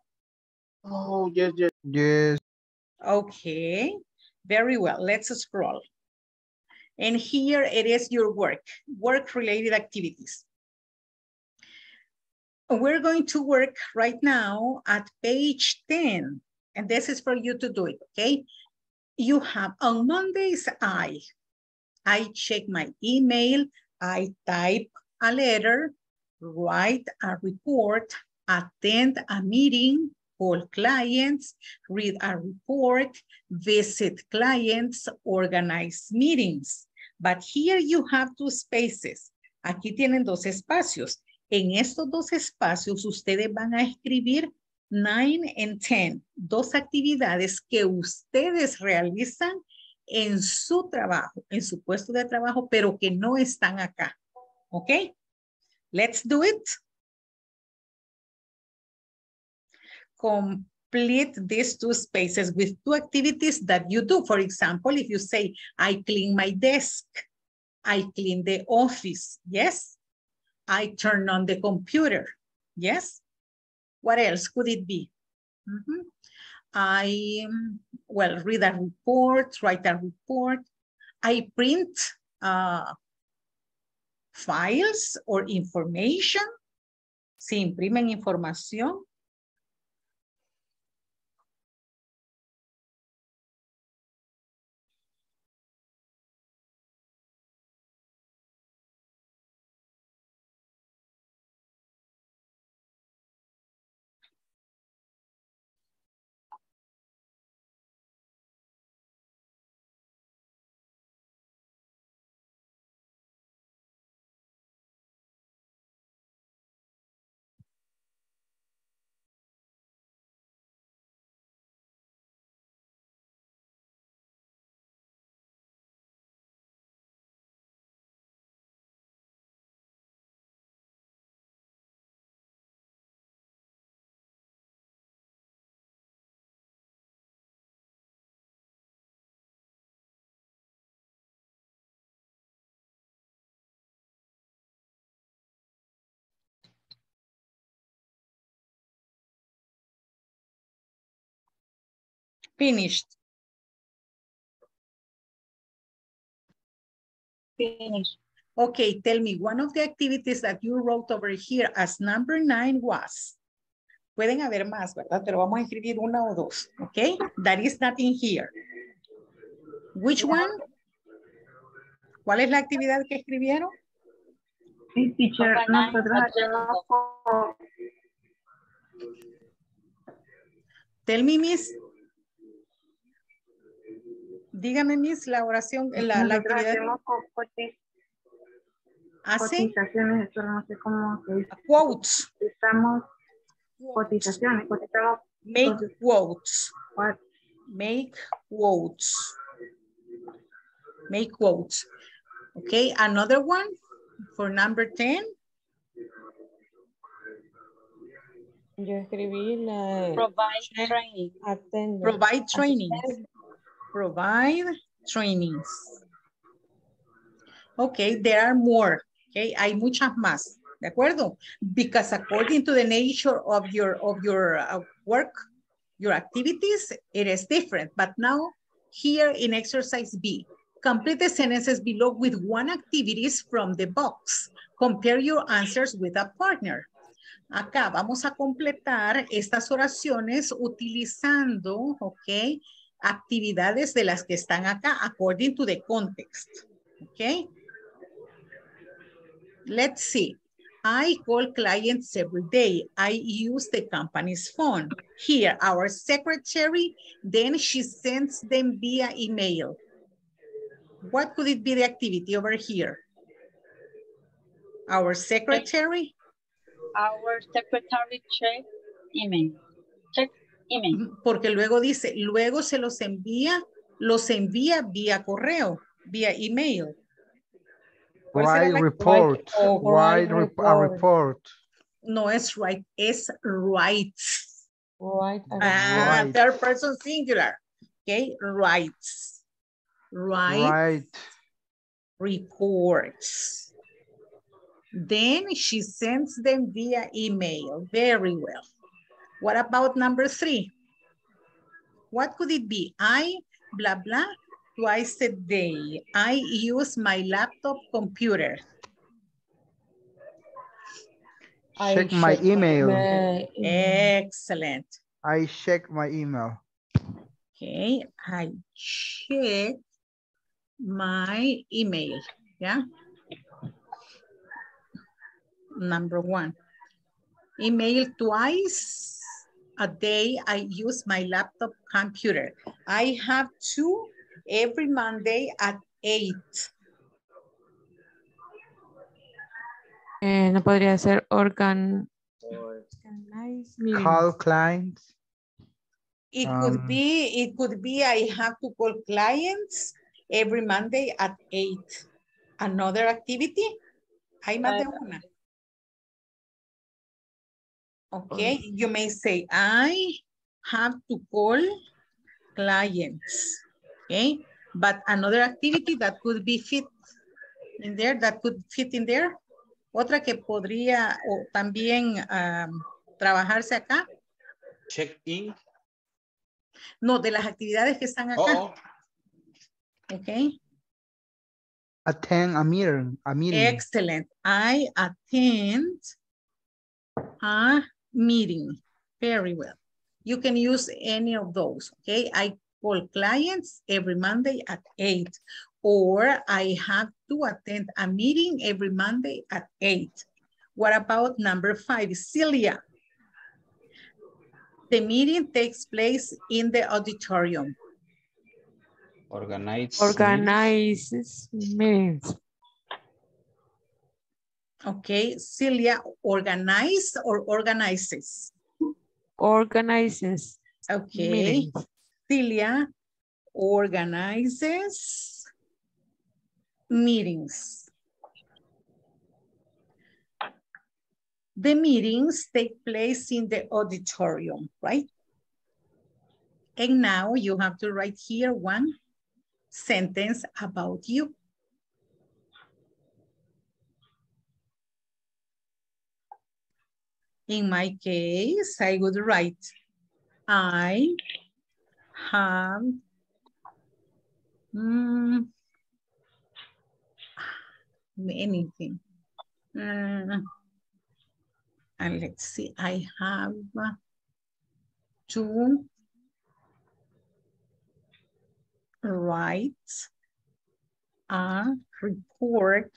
Oh, yes, yes, yes. Okay. Very well. Let's scroll. And here it is your work, work-related activities. We're going to work right now at page 10, and this is for you to do it, okay? You have, on Mondays, I check my email, I type a letter, write a report, attend a meeting, call clients, read a report, visit clients, organize meetings. But here you have two spaces. Aquí tienen dos espacios. En estos dos espacios, ustedes van a escribir 9 and 10, dos actividades que ustedes realizan en su trabajo, en su puesto de trabajo, pero que no están acá. ¿Ok? Let's do it. Complete these two spaces with two activities that you do. For example, if you say, I clean my desk, I clean the office, yes? I turn on the computer, yes? What else could it be? Mm-hmm. I, well, read a report, write a report. I print files or information. Se imprimen información. Finished. Finished. Okay, tell me, one of the activities that you wrote over here as number 9 was, pueden haber más, ¿verdad? Pero vamos a escribir una o dos, okay? That is not in here. Which one? ¿Cuál es la actividad que escribieron? Sí, teacher, tell me, miss. Dígame, Miss, la oración, la actividad. ¿Así? Cotizaciones, eso no sé cómo se dice. Quotes. Estamos cotizaciones, cotizamos. Make quotes. What? Make quotes. Make quotes. Okay, another one for number 10. Yo escribí la... Provide training. Attendance. Provide training. Provide trainings. Okay, there are more. Okay, hay muchas más. ¿De acuerdo? Because according to the nature of your work, your activities, it is different. But now here in exercise B, complete the sentences below with one activities from the box. Compare your answers with a partner. Acá vamos a completar estas oraciones utilizando, okay, actividades de las que están acá, according to the context, okay? Let's see. I call clients every day. I use the company's phone. Here, our secretary, then she sends them via email. What could it be the activity over here? Our secretary check email. Porque luego dice, luego se los envía vía correo, vía email. Write a report. No, es right, es rights. Right. Third person singular. Okay, rights. Right. Reports. Then she sends them via email. Very well. What about number 3? What could it be? I blah blah twice a day. I use my laptop computer. Check my email. Excellent. I check my email. Okay, I check my email. Yeah. Number 1. Email twice a day. I use my laptop computer. I have 2 every Monday at 8. No podría ser organize. Call clients. It could be I have to call clients every Monday at 8. Another activity. Hay más de una. Okay, you may say, I have to call clients. Okay, but another activity that could be fit in there, that could fit in there. Otra que podría o también trabajarse acá. Check in. No, de las actividades que están acá. Okay. Attend a meeting. Excellent. I attend a meeting. Very well. You can use any of those. Okay. I call clients every Monday at 8. Or I have to attend a meeting every Monday at 8. What about number 5? Celia. The meeting takes place in the auditorium. Organizes meetings. Okay, Celia, organize or organizes? Organizes. Okay, meetings. Celia organizes meetings. The meetings take place in the auditorium, right? And now you have to write here one sentence about you. In my case, I would write, I have anything. And let's see, I have to write a report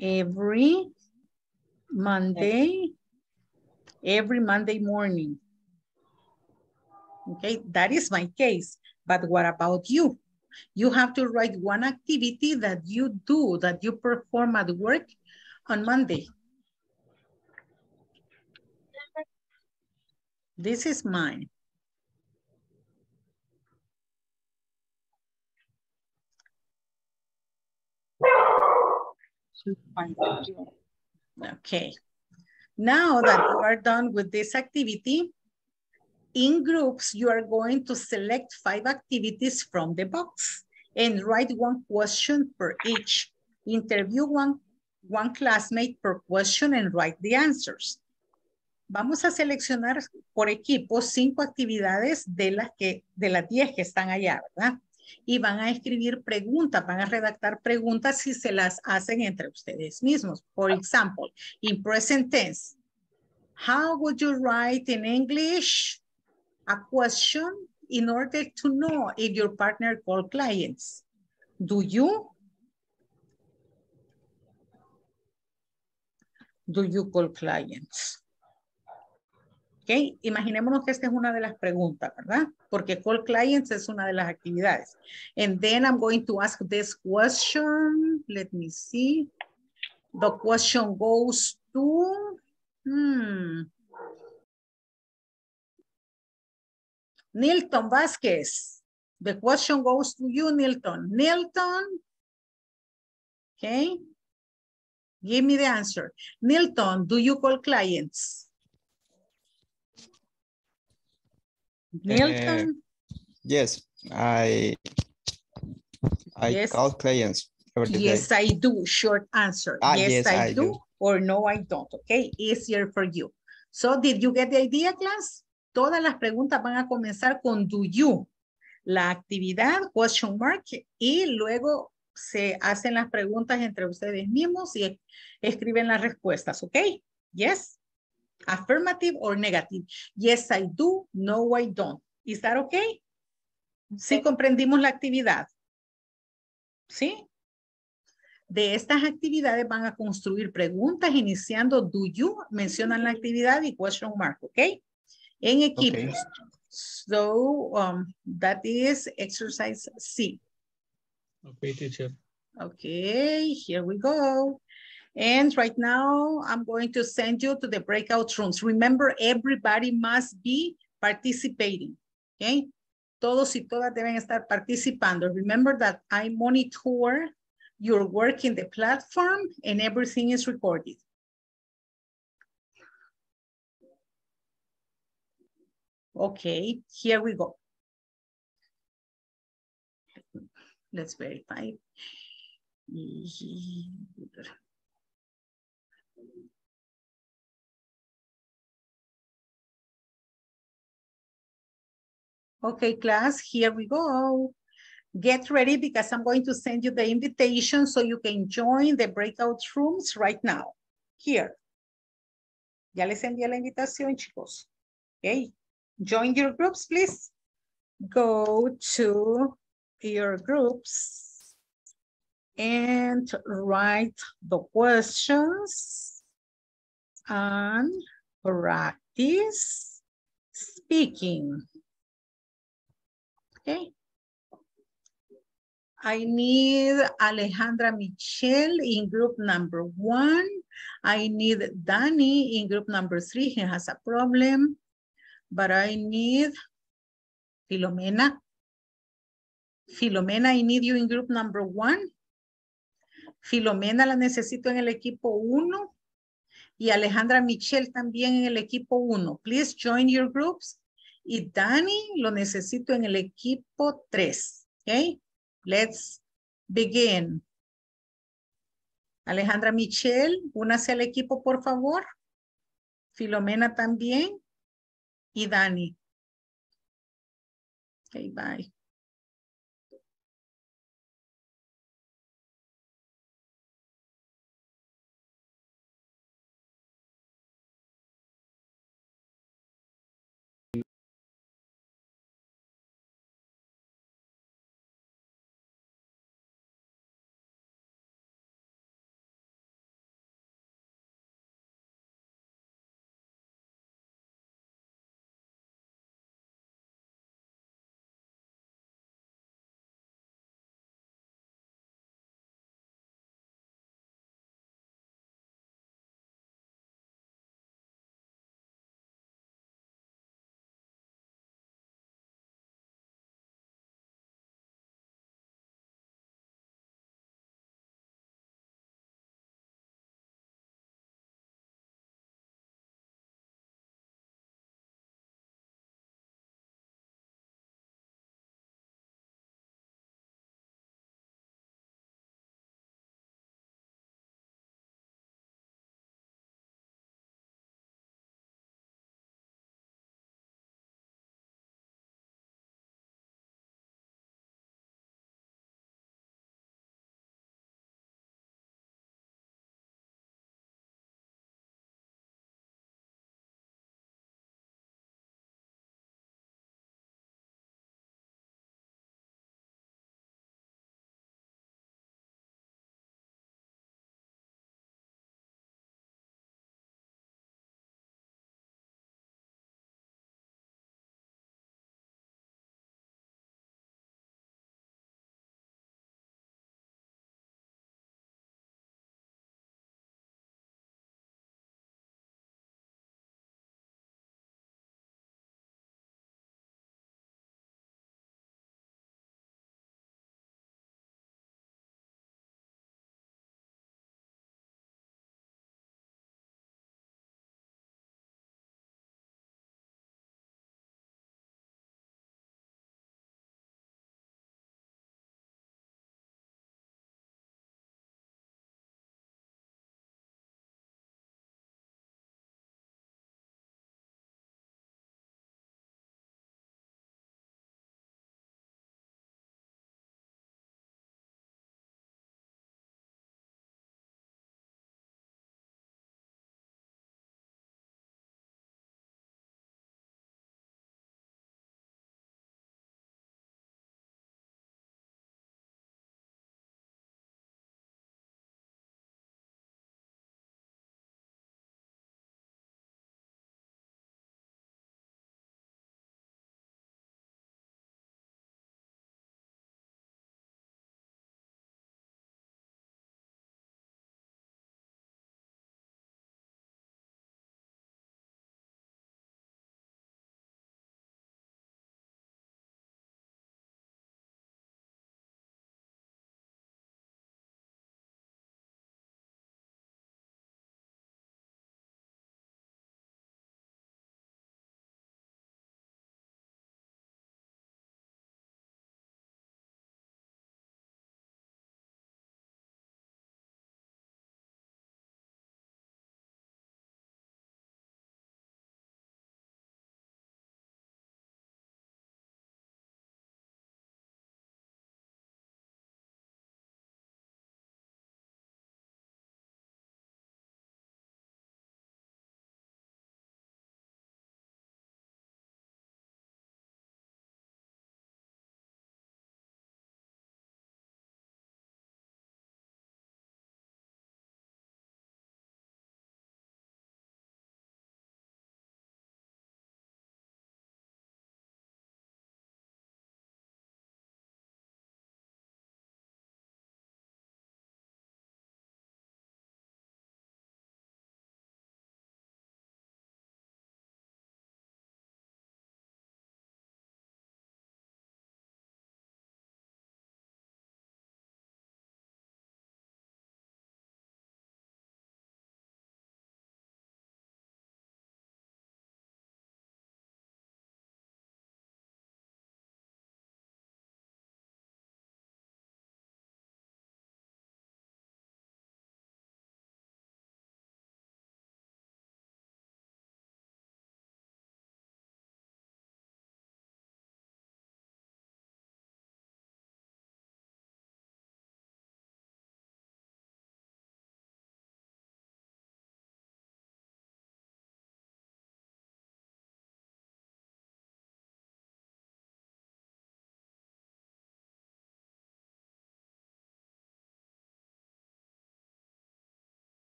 every Monday morning. Okay, that is my case. But what about you? You have to write one activity that you do, that you perform at work on Monday. This is mine. Okay. Now that you are done with this activity, in groups, you are going to select 5 activities from the box and write one question per each. Interview one classmate per question and write the answers. Vamos a seleccionar por equipo 5 actividades de las 10 que están allá, ¿verdad? Y van a escribir preguntas, van a redactar preguntas y se las hacen entre ustedes mismos. For example, in present tense, how would you write in English a question in order to know if your partner called clients? Do you call clients? Okay, imaginémonos que esta es una de las preguntas, ¿verdad? Porque call clients es una de las actividades. And then I'm going to ask this question. Let me see. The question goes to Nilton Vasquez. The question goes to you, Nilton. Nilton, okay, give me the answer. Nilton, do you call clients? Nilton? Yes, I call clients every day. I do, short answer. Yes, I do, or no, I don't, okay? Easier for you. So did you get the idea, class? Todas las preguntas van a comenzar con do you. La actividad, question mark, y luego se hacen las preguntas entre ustedes mismos y escriben las respuestas, ¿ok? Yes, affirmative or negative. Yes, I do. No, I don't. Is that okay? Sí, comprendimos la actividad. ¿Sí? De estas actividades van a construir preguntas iniciando do you, mencionan la actividad y question mark, ¿ok? En equipos. Okay. So that is exercise C. Okay, teacher. Okay, here we go. And right now I'm going to send you to the breakout rooms. Remember, everybody must be participating. Okay? Todos y todas deben estar participando. Remember that I monitor your work in the platform and everything is recorded. Okay, here we go. Let's verify. Okay, class, here we go. Get ready because I'm going to send you the invitation so you can join the breakout rooms right now. Here. Ya les envié la invitación, chicos. Okay. Join your groups, please. Go to your groups and write the questions and practice speaking. Okay. I need Alejandra Michelle in group number 1. I need Danny in group number 3. He has a problem. But I need Filomena. Filomena, I need you in group number 1. Filomena la necesito en el equipo 1. Y Alejandra Michelle también en el equipo 1. Please join your groups. Y Danny lo necesito en el equipo 3. Okay, let's begin. Alejandra Michelle, únase al equipo, por favor. Filomena también. Y Dani. Okay, bye.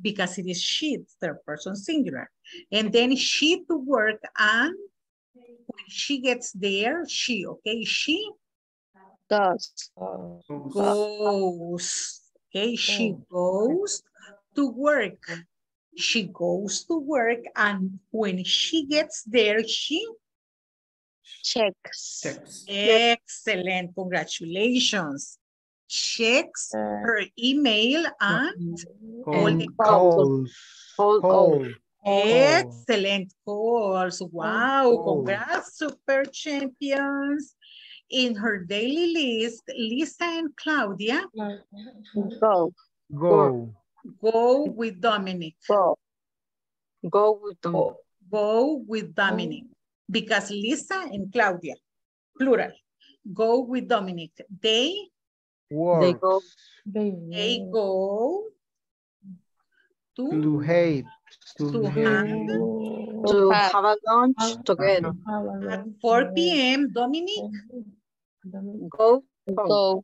because it is she, third person singular. And then she to work and when she gets there, she, okay, she does. Goes. Okay, she goes to work. She goes to work and when she gets there, she checks. Excellent. Congratulations. Checks her email and calls. Excellent calls. Wow. Congrats, super champions. In her daily list, Lisa and Claudia go with Dominique. Go with Dominique. Because Lisa and Claudia, plural, go with Dominique. They go to have a lunch together. At 4 p.m., Dominique goes home.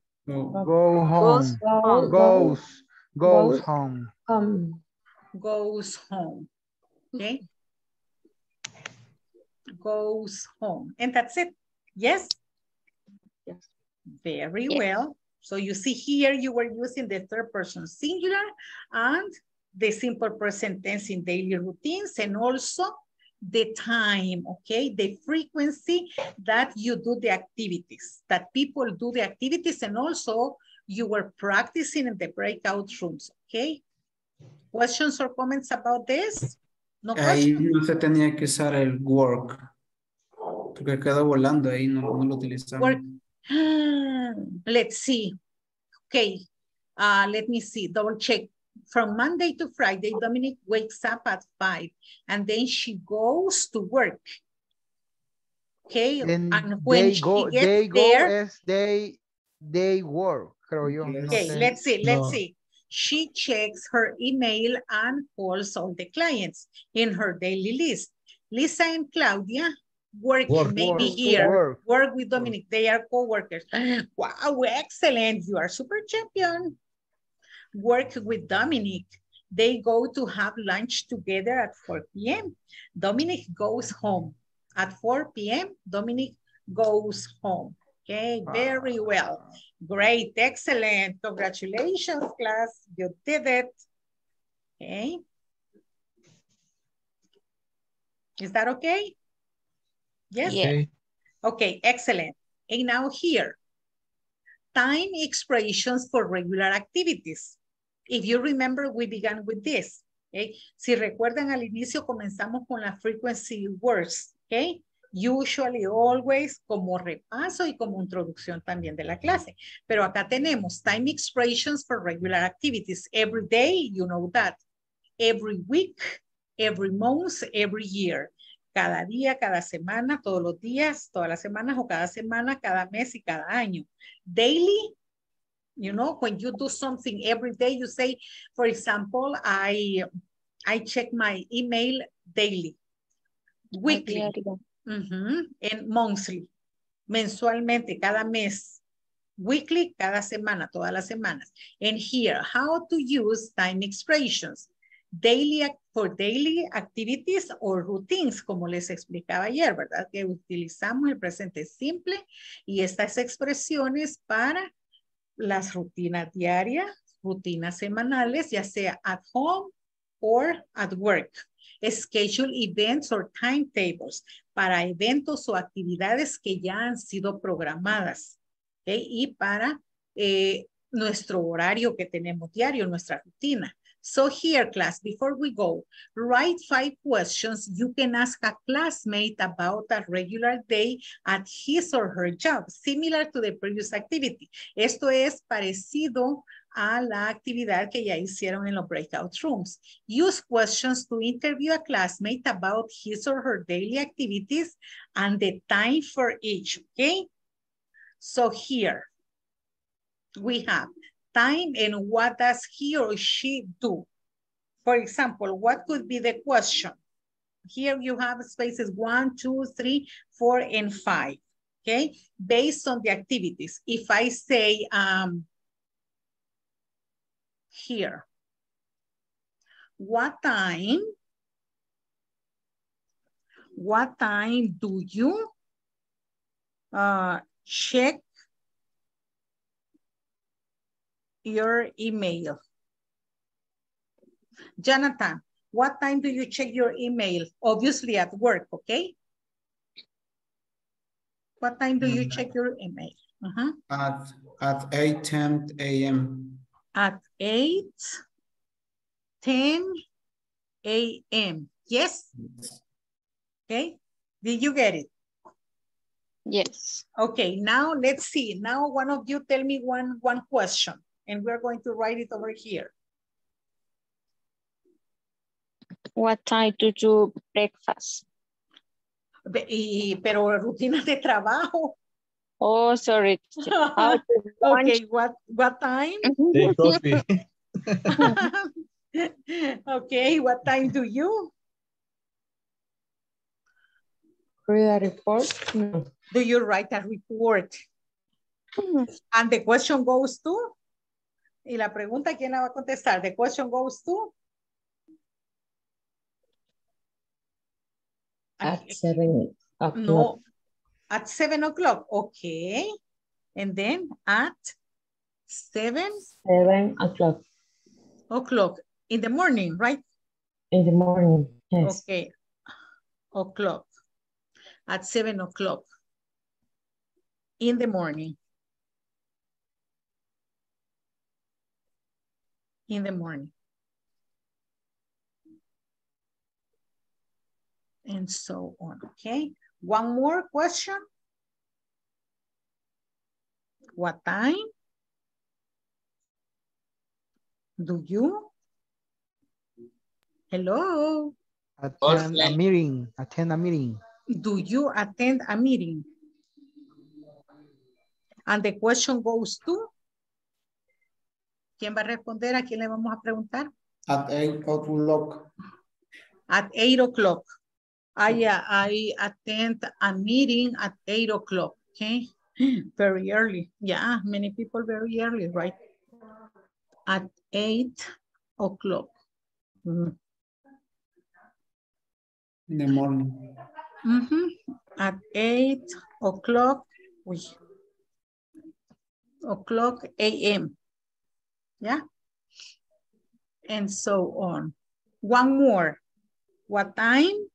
Okay. Goes home. And that's it. Yes? Yes. Very well. So you see here you were using the third person singular and the simple present tense in daily routines and also the time, okay? The frequency that you do the activities, that people do the activities and also you were practicing in the breakout rooms, okay? Questions or comments about this? No ahí question? No se tenía que usar el work, porque quedó volando ahí, no lo utilizamos. Work. Let's see. Okay, let me see, double check. From Monday to Friday, Dominique wakes up at 5 and then she goes to work. Okay, then and when she gets there, they work. Okay, let's see. She checks her email and calls all the clients in her daily list. Lisa and Claudia work with Dominique. They are co-workers. Wow, excellent. You are super champion. Work with Dominique. They go to have lunch together at 4 p.m. Dominique goes home. At 4 p.m., Dominique goes home. Okay, very well. Great, excellent. Congratulations, class. You did it. Okay. Is that okay? Yes? Okay. Okay, excellent. And now here, time expressions for regular activities. If you remember, we began with this. Okay? Si recuerdan al inicio, comenzamos con las frequency words. Okay? Usually, always, como repaso y como introducción también de la clase. Pero acá tenemos time expressions for regular activities. Every day, you know that. Every week, every month, every year. Cada día, cada semana, todos los días, todas las semanas o cada semana, cada mes y cada año. Daily, you know, when you do something every day, you say, for example, I check my email daily, weekly, and monthly, mensualmente, cada mes, weekly, cada semana, todas las semanas. And here, how to use time expressions. Daily for daily activities or routines, como les explicaba ayer, ¿verdad? Que utilizamos el presente simple y estas expresiones para las rutinas diarias, rutinas semanales, ya sea at home or at work. Schedule events or timetables para eventos o actividades que ya han sido programadas, ¿okay? Y para nuestro horario que tenemos diario, nuestra rutina. So here, class, before we go, write 5 questions you can ask a classmate about a regular day at his or her job, similar to the previous activity. Esto es parecido a la actividad que ya hicieron en los breakout rooms. Use questions to interview a classmate about his or her daily activities and the time for each, okay? So here we have time and what does he or she do? For example, what could be the question? Here you have spaces 1, 2, 3, 4, and 5, okay? Based on the activities. If I say here, What time do you check your email? Jonathan, what time do you check your email? Obviously at work, okay? What time do you check your email? At 8:10 a.m. At 8:10 a.m. Yes? Okay. Did you get it? Yes. Okay. Now let's see. Now one of you tell me one question, and we're going to write it over here. What time do you breakfast? Pero rutinas de trabajo. Oh, sorry. Okay. What time? Take coffee. Okay. What time do you? Read a report. No. Do you write a report? Mm-hmm. And the question goes to? Y la pregunta, ¿quién la va a contestar? The question goes to? At 7 o'clock. No, at 7 o'clock. Okay. And then at 7 o'clock. O'clock. In the morning, right? In the morning, yes. Okay. O'clock. At 7 o'clock in the morning. In the morning. And so on, okay? One more question. What time do you? Hello? Attend a meeting, attend a meeting. Do you attend a meeting? And the question goes to? ¿Quién va a responder? ¿A quién le vamos a preguntar? At 8 o'clock. At 8 o'clock. I attend a meeting at 8 o'clock. Okay. Very early. Yeah, many people very early, right? At 8 o'clock. In the morning. At 8 o'clock, a.m. Yeah. And so on. One more. What time?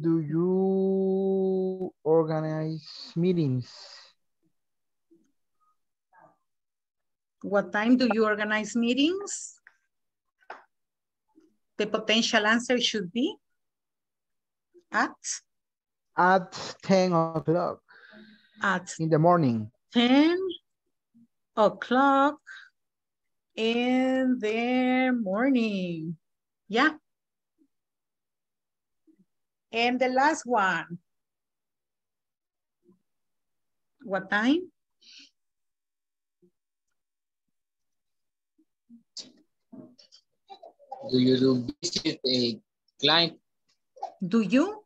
Do you organize meetings? What time do you organize meetings? The potential answer should be? At 10 o'clock in the morning. 10 o'clock in the morning. Yeah. And the last one. What time? Do you visit a client? Do you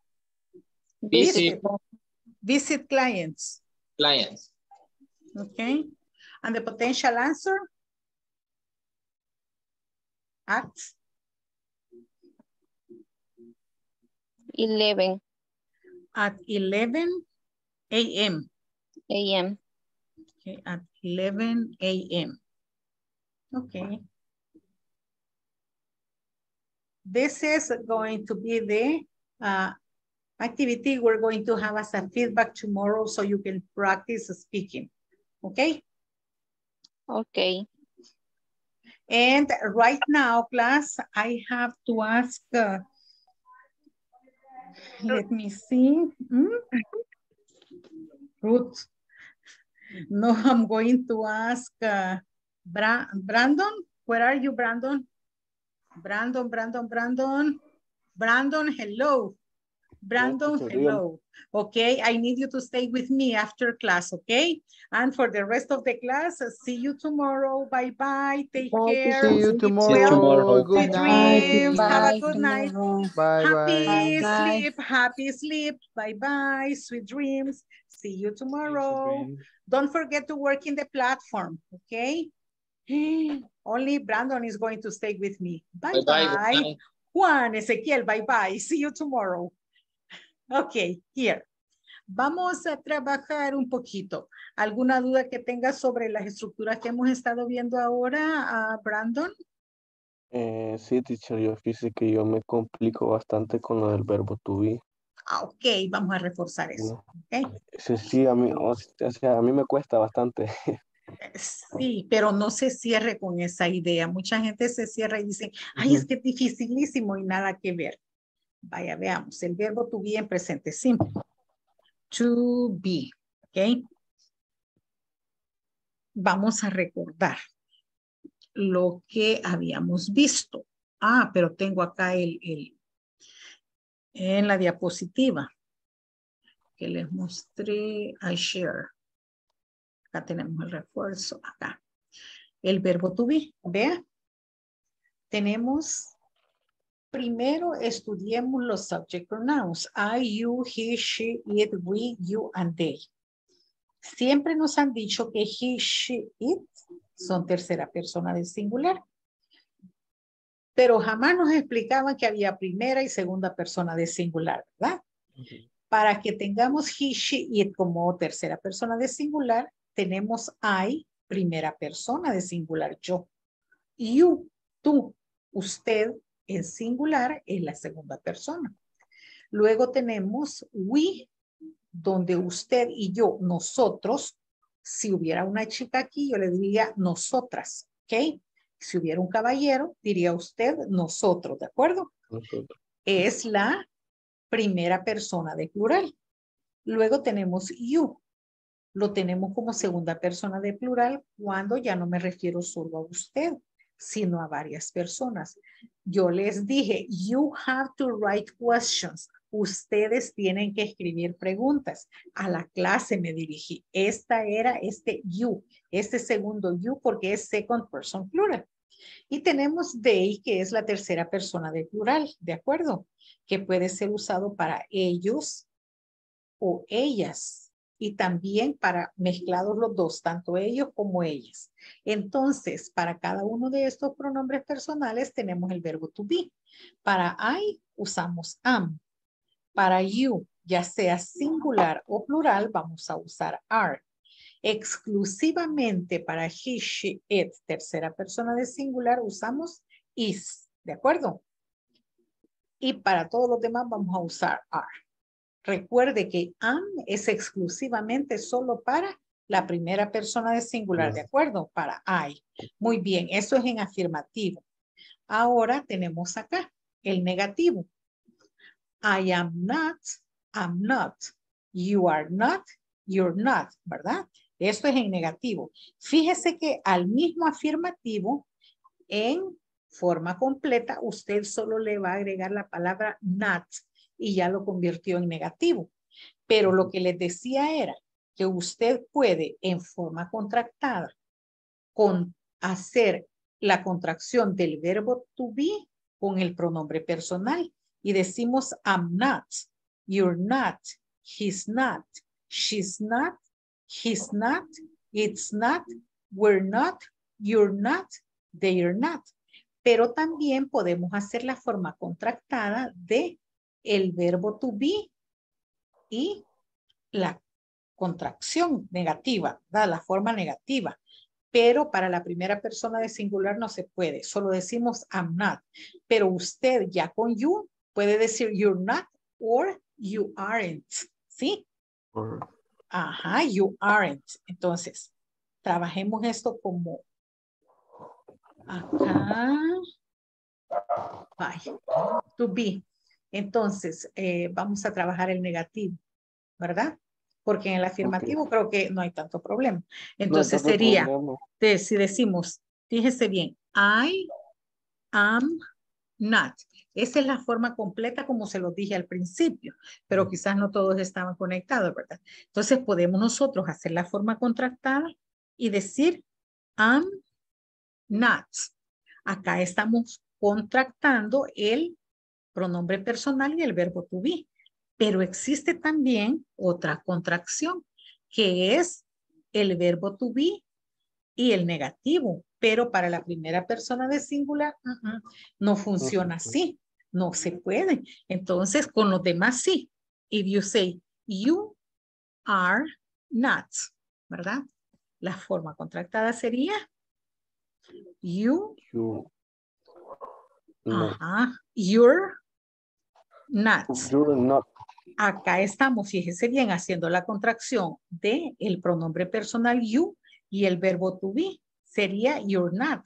visit clients? Clients. Okay. And the potential answer? At 11. At 11 a.m. A.m. Okay, at 11 a.m. Okay. This is going to be the activity we're going to have as a feedback tomorrow, so you can practice speaking, okay? Okay. And right now, class, I have to ask, let me see. Ruth. No, I'm going to ask Brandon. Where are you, Brandon? Brandon, hello. Brandon, hello. Okay, I need you to stay with me after class, okay? And for the rest of the class, see you tomorrow. Bye-bye. Take care. See you tomorrow. Good night. Have a good night. Bye-bye. Happy sleep. Bye-bye. Sweet dreams. See you tomorrow. Don't forget to work in the platform, okay? Only Brandon is going to stay with me. Bye-bye. Juan Ezequiel, bye-bye. See you tomorrow. Okay, here. Vamos a trabajar un poquito. ¿Alguna duda que tengas sobre las estructuras que hemos estado viendo ahora, Brandon? Sí, teacher, yo física y yo me complico bastante con lo del verbo to be. Ah, ok, vamos a reforzar eso. Okay. Sí, sí, a mí, a mí me cuesta bastante. Sí, pero no se cierre con esa idea. Mucha gente se cierra y dice, ay, es que es dificilísimo y nada que ver. Vaya, veamos, el verbo to be en presente simple. To be, ok. Vamos a recordar lo que habíamos visto. Ah, pero tengo acá en la diapositiva que les mostré, I share. Acá tenemos el refuerzo, acá. El verbo to be, vea. Tenemos, primero estudiemos los subject pronouns. I, you, he, she, it, we, you, and they. Siempre nos han dicho que he, she, it son tercera persona del singular. Pero jamás nos explicaban que había primera y segunda persona del singular, ¿verdad? Okay. Para que tengamos he, she, it como tercera persona del singular, tenemos I, primera persona de singular, yo. You, tú, usted, en singular, en la segunda persona. Luego tenemos we, donde usted y yo, nosotros. Si hubiera una chica aquí, yo le diría nosotras, ¿ok? Si hubiera un caballero, diría usted, nosotros, ¿de acuerdo? Okay. Es la primera persona de plural. Luego tenemos you. Lo tenemos como segunda persona de plural cuando ya no me refiero solo a usted, sino a varias personas. Yo les dije, you have to write questions. Ustedes tienen que escribir preguntas. A la clase me dirigí. Esta era este you, este segundo you porque es second person plural. Y tenemos they, que es la tercera persona de plural, ¿de acuerdo? Que puede ser usado para ellos o ellas. Y también para mezclados los dos, tanto ellos como ellas. Entonces, para cada uno de estos pronombres personales tenemos el verbo to be. Para I usamos am. Para you, ya sea singular o plural, vamos a usar are. Exclusivamente para he, she, it, tercera persona de singular, usamos is, ¿de acuerdo? Y para todos los demás vamos a usar are. Recuerde que am es exclusivamente solo para la primera persona de singular, ¿de acuerdo? Para I. Muy bien, eso es en afirmativo. Ahora tenemos acá el negativo. I am not, I'm not. You are not, you're not, ¿verdad? Esto es en negativo. Fíjese que al mismo afirmativo, en forma completa, usted solo le va a agregar la palabra not. Y ya lo convirtió en negativo. Pero lo que les decía era que usted puede en forma contractada hacer la contracción del verbo to be con el pronombre personal. Y decimos I'm not, you're not, he's not, she's not, he's not, it's not, we're not, you're not, they're not. Pero también podemos hacer la forma contractada de el verbo to be y la contracción negativa, ¿verdad? La forma negativa. Pero para la primera persona de singular no se puede. Solo decimos I'm not. Pero usted ya con you puede decir you're not or you aren't. ¿Sí? Ajá, you aren't. Entonces, trabajemos esto como acá. Bye. To be. Entonces, vamos a trabajar el negativo, ¿verdad? Porque en el afirmativo okay. Creo que no hay tanto problema. Entonces no sería, si decimos, fíjese bien, I am not. Esa es la forma completa como se lo dije al principio, pero quizás no todos estaban conectados, ¿verdad? Entonces podemos nosotros hacer la forma contractada y decir am not. Acá estamos contractando el pronombre personal y el verbo to be. Pero existe también otra contracción que es el verbo to be y el negativo pero para la primera persona de singular no funciona así, no se puede. Entonces con los demás sí. If you say you are not, ¿verdad? La forma contractada sería you, you're not. You're not. Acá estamos, fíjese bien, haciendo la contracción de el pronombre personal you y el verbo to be. Sería you're not.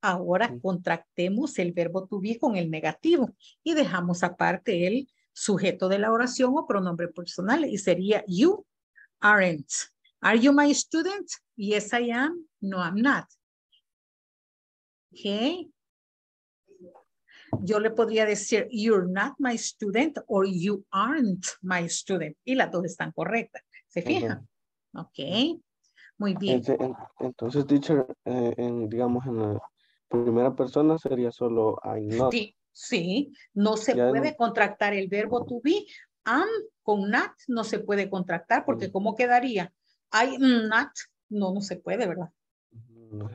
Ahora contractemos el verbo to be con el negativo y dejamos aparte el sujeto de la oración o pronombre personal y sería you aren't. Are you my student? Yes, I am. No, I'm not. Okay. Yo le podría decir you're not my student or you aren't my student. Y las dos están correctas. ¿Se fijan? Ok. Muy bien. Entonces, teacher, digamos en la primera persona sería solo I'm not. Sí, sí. No se puede contractar el verbo to be. Am con not no se puede contractar porque ¿cómo quedaría? I'm not. No, no se puede, ¿verdad?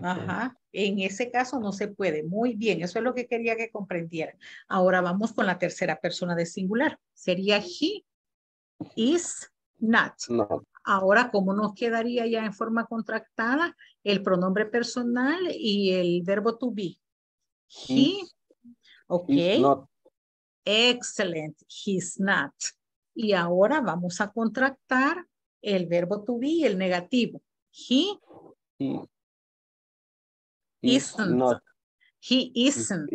Ajá, en ese caso no se puede. Muy bien, eso es lo que quería que comprendieran. Ahora vamos con la tercera persona de singular. Sería he is not. No. Ahora, ¿cómo nos quedaría ya en forma contractada el pronombre personal y el verbo to be? He, ok. He's not. Excellent, he's not. Y ahora vamos a contractar el verbo to be y el negativo. He isn't. Not. He isn't.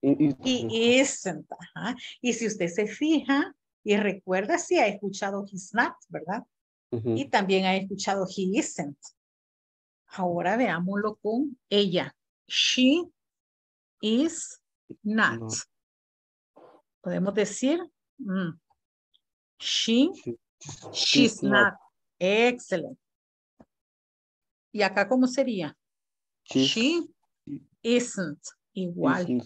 He isn't. Ajá. Y si usted se fija y recuerda, sí ha escuchado he's not, ¿verdad? Y también ha escuchado he isn't. Ahora veámoslo con ella. She is not. No. Podemos decir she's not. Excellent. ¿Y acá cómo sería? She isn't. Igual.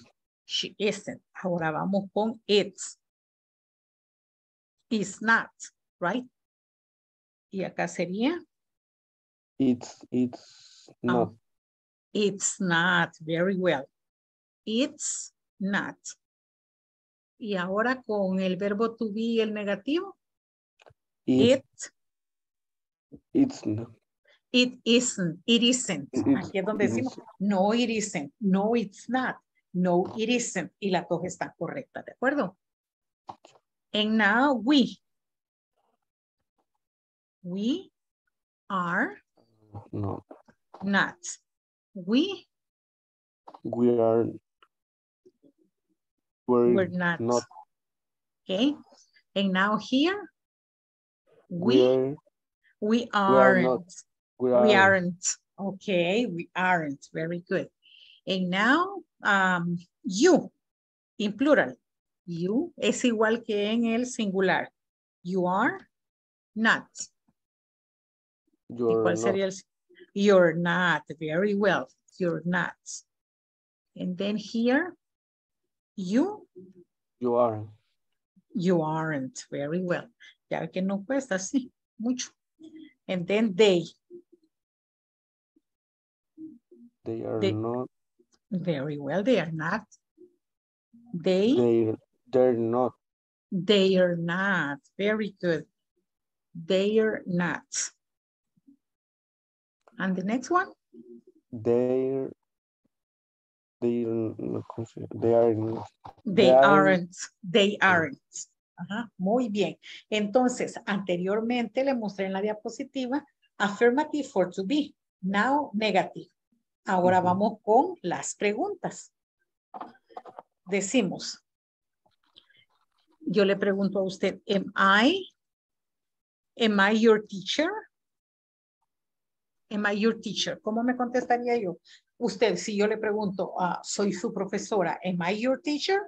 She isn't. Ahora vamos con it. It's not. Right? Y acá sería? It's not. It's not. Very well. It's not. Y ahora con el verbo to be y el negativo. It's not. It isn't. It isn't. Aquí es donde decimos, no, it isn't. No, it's not. No, it isn't. Y las dos están correctas, ¿de acuerdo? And now we are not. We're not. Okay. And now here we aren't. We aren't. Okay, we aren't. Very good. And now, you, in plural. You es igual que en el singular. You are not. You're not. Sería el, you're not. Very well. You're not. And then here, you aren't. You aren't. Very well. Ya que no cuesta así mucho. And then they. They are not. Very well, they are not. They're not. They are not. Very good. They are not. And the next one? They aren't. They aren't. Ajá, muy bien. Entonces, anteriormente le mostré en la diapositiva affirmative for to be. Now, negative. Ahora vamos con las preguntas. Decimos, yo le pregunto a usted, am I your teacher? Am I your teacher? ¿Cómo me contestaría yo? Usted, si yo le pregunto, soy su profesora, am I your teacher?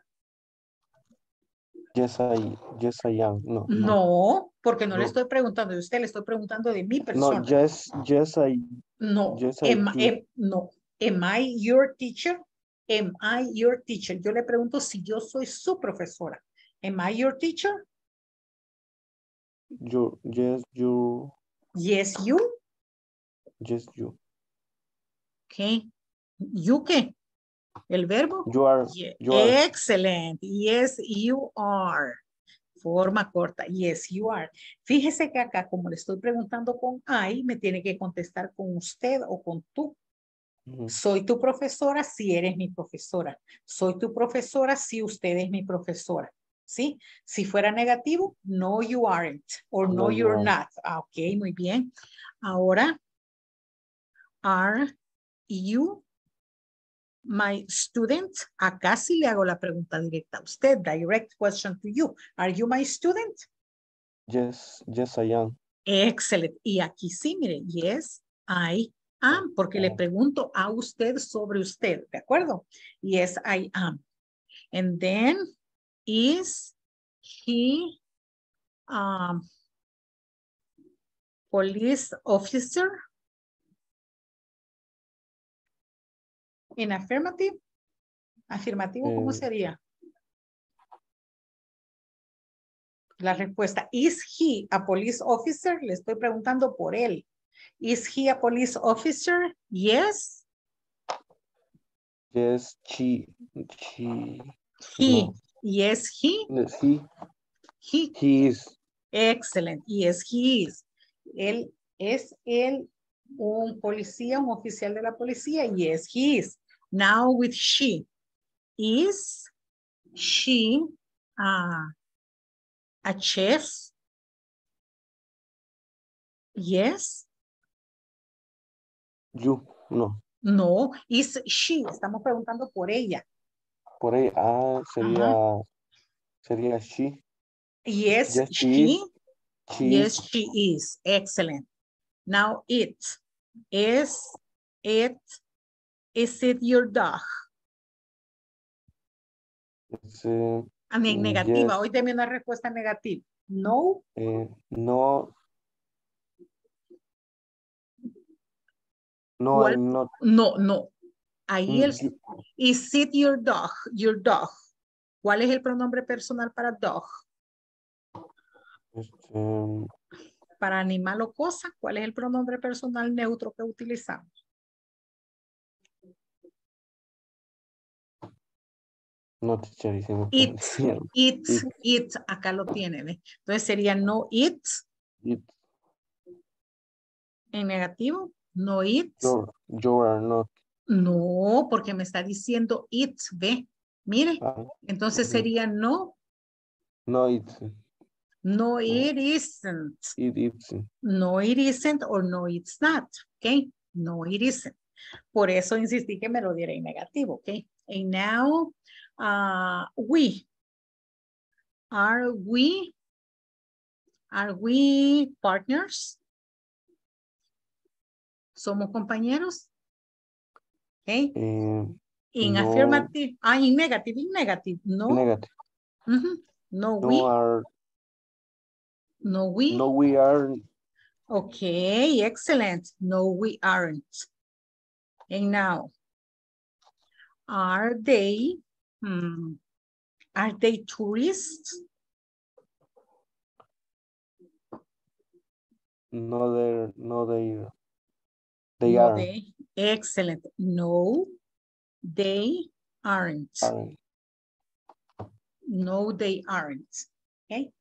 Yes, I am. No, porque no le estoy preguntando de usted, le estoy preguntando de mi persona. No, am I your teacher? Am I your teacher? Yo le pregunto si yo soy su profesora. Am I your teacher? Yes, you. Okay, Yuke. El verbo. You are. Yeah. You are. Excellent. Yes, you are. Forma corta. Yes, you are. Fíjese que acá, como le estoy preguntando con I, me tiene que contestar con usted o con tú. Soy tu profesora si eres mi profesora. Soy tu profesora si usted es mi profesora. ¿Sí? Si fuera negativo, no you aren't. Or no, no you're not. Ah, ok, muy bien. Ahora, are you my student? Acá sí le hago la pregunta directa a usted. Direct question to you. Are you my student? Yes, yes I am. Excellent. Y aquí sí, mire. Yes, I am. Porque le pregunto a usted sobre usted. ¿De acuerdo? Yes, I am. And then, is he police officer? In affirmative. Afirmativo, ¿cómo sería? La respuesta, is he a police officer? Le estoy preguntando por él. Is he a police officer? Yes. Yes, he. No. Yes, he. Yes, he. He is. Excellent. Yes, he is. Él es él un policía, un oficial de la policía. Yes, he is. Now with she. Is she a chef? Yes. You, no. No, is she. Estamos preguntando por ella. Por ella. Ah, sería she. Yes, yes she is. Yes, she is. Excellent. Now it. Is it your dog? Negativa. Yes. Hoy deme una respuesta negativa. No. No. No, well, I'm not. No. Ahí el is it your dog? Your dog. ¿Cuál es el pronombre personal para dog? Para animal o cosa, ¿cuál es el pronombre personal neutro que utilizamos? No, teacher. It. Acá lo tienen. ¿Eh? Entonces sería no it. En negativo, no it. You are not. No, porque me está diciendo it, ve. Mire, entonces sería no. No it. No, it isn't. It isn't. No, it isn't or no, it's not. Okay? No, it isn't. Por eso insistí que me lo diera en negativo. Okay? And now, we. Are we partners? ¿Somos compañeros? Okay. In no. Affirmative. Ah, in negative. No. Negative. Mm-hmm. No, we aren't. Okay, excellent. No, we aren't. And now, are they tourists? No, they aren't. Excellent. No, they aren't. No, they aren't. Okay.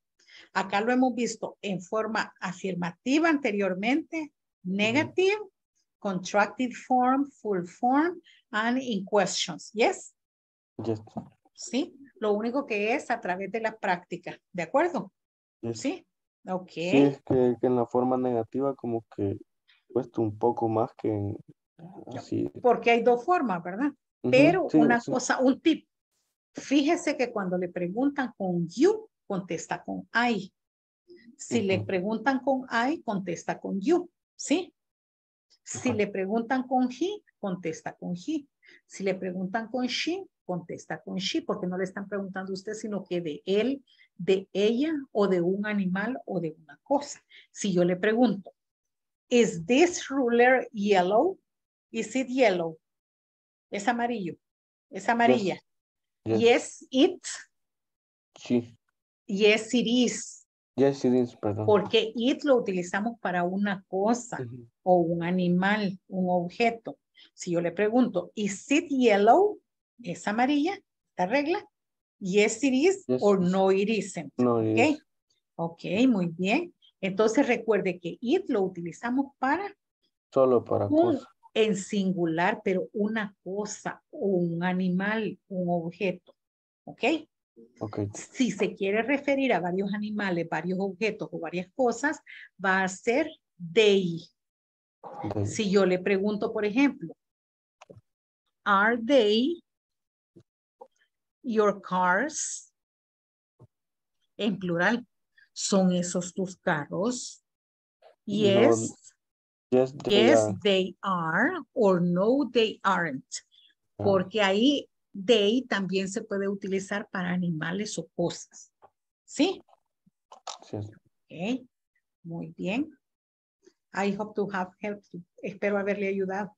Acá lo hemos visto en forma afirmativa anteriormente, negative, contracted form, full form, and in questions. Yes? Yes. Sí, lo único que es a través de la práctica. ¿De acuerdo? Yes. Sí. Ok. Sí, es que en la forma negativa como que cuesta un poco más que en, así. Porque hay dos formas, ¿verdad? Uh-huh. Pero sí, una cosa, un tip. Fíjese que cuando le preguntan con you, contesta con I. Si le preguntan con I, contesta con you. ¿Sí? Si le preguntan con he, contesta con he. Si le preguntan con she, contesta con she, porque no le están preguntando a usted, sino que de él, de ella, o de un animal, o de una cosa. Si yo le pregunto, ¿is this ruler yellow? ¿Is it yellow? ¿Es amarillo? ¿Es amarilla? Yes, yes. Yes it. Sí. Yes, it is. Yes, it is, perdón. Porque it lo utilizamos para una cosa o un animal, un objeto. Si yo le pregunto, ¿is it yellow? ¿Es amarilla? ¿La regla? Yes, it is, yes, or no, it isn't. No, okay. Yes. Ok, muy bien. Entonces recuerde que it lo utilizamos para... Solo para cosas. En singular, pero una cosa, un animal, un objeto. ¿Ok? Ok. Si se quiere referir a varios animales, varios objetos o varias cosas, va a ser they. Okay. Si yo le pregunto, por ejemplo, are they your cars? En plural, ¿son esos tus carros? Yes. No. Yes, they are, or no, they aren't. Porque ahí, they también se puede utilizar para animales o cosas. ¿Sí? Sí. Ok, muy bien. I hope to have helped. Espero haberle ayudado.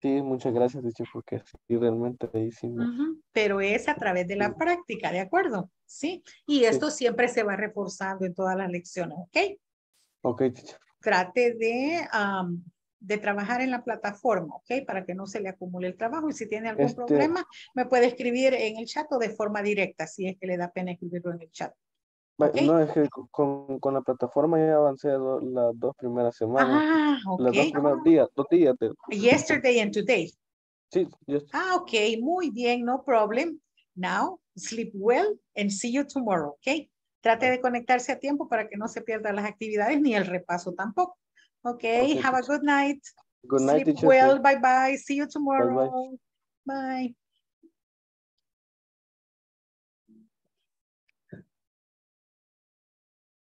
Sí, muchas gracias, Dicho, porque sí, realmente ahí sí me... Pero es a través de la práctica, ¿de acuerdo? Sí. Y esto siempre se va reforzando en todas las lecciones, ¿ok? Ok, Dicho. Trate de trabajar en la plataforma, ¿ok? Para que no se le acumule el trabajo. Y si tiene algún problema, me puede escribir en el chat o de forma directa, si es que le da pena escribirlo en el chat. ¿Okay? No, es que con la plataforma ya avancé las dos primeras semanas. Ah, ok. Los dos primeros días, 2 días. Yesterday and today. Sí. Ah, ok. Muy bien, no problem. Now, sleep well and see you tomorrow, ¿ok? Trate de conectarse a tiempo para que no se pierdan las actividades ni el repaso tampoco. Okay, have a good night. Good night, teacher. Sleep well, bye bye. See you tomorrow. Bye.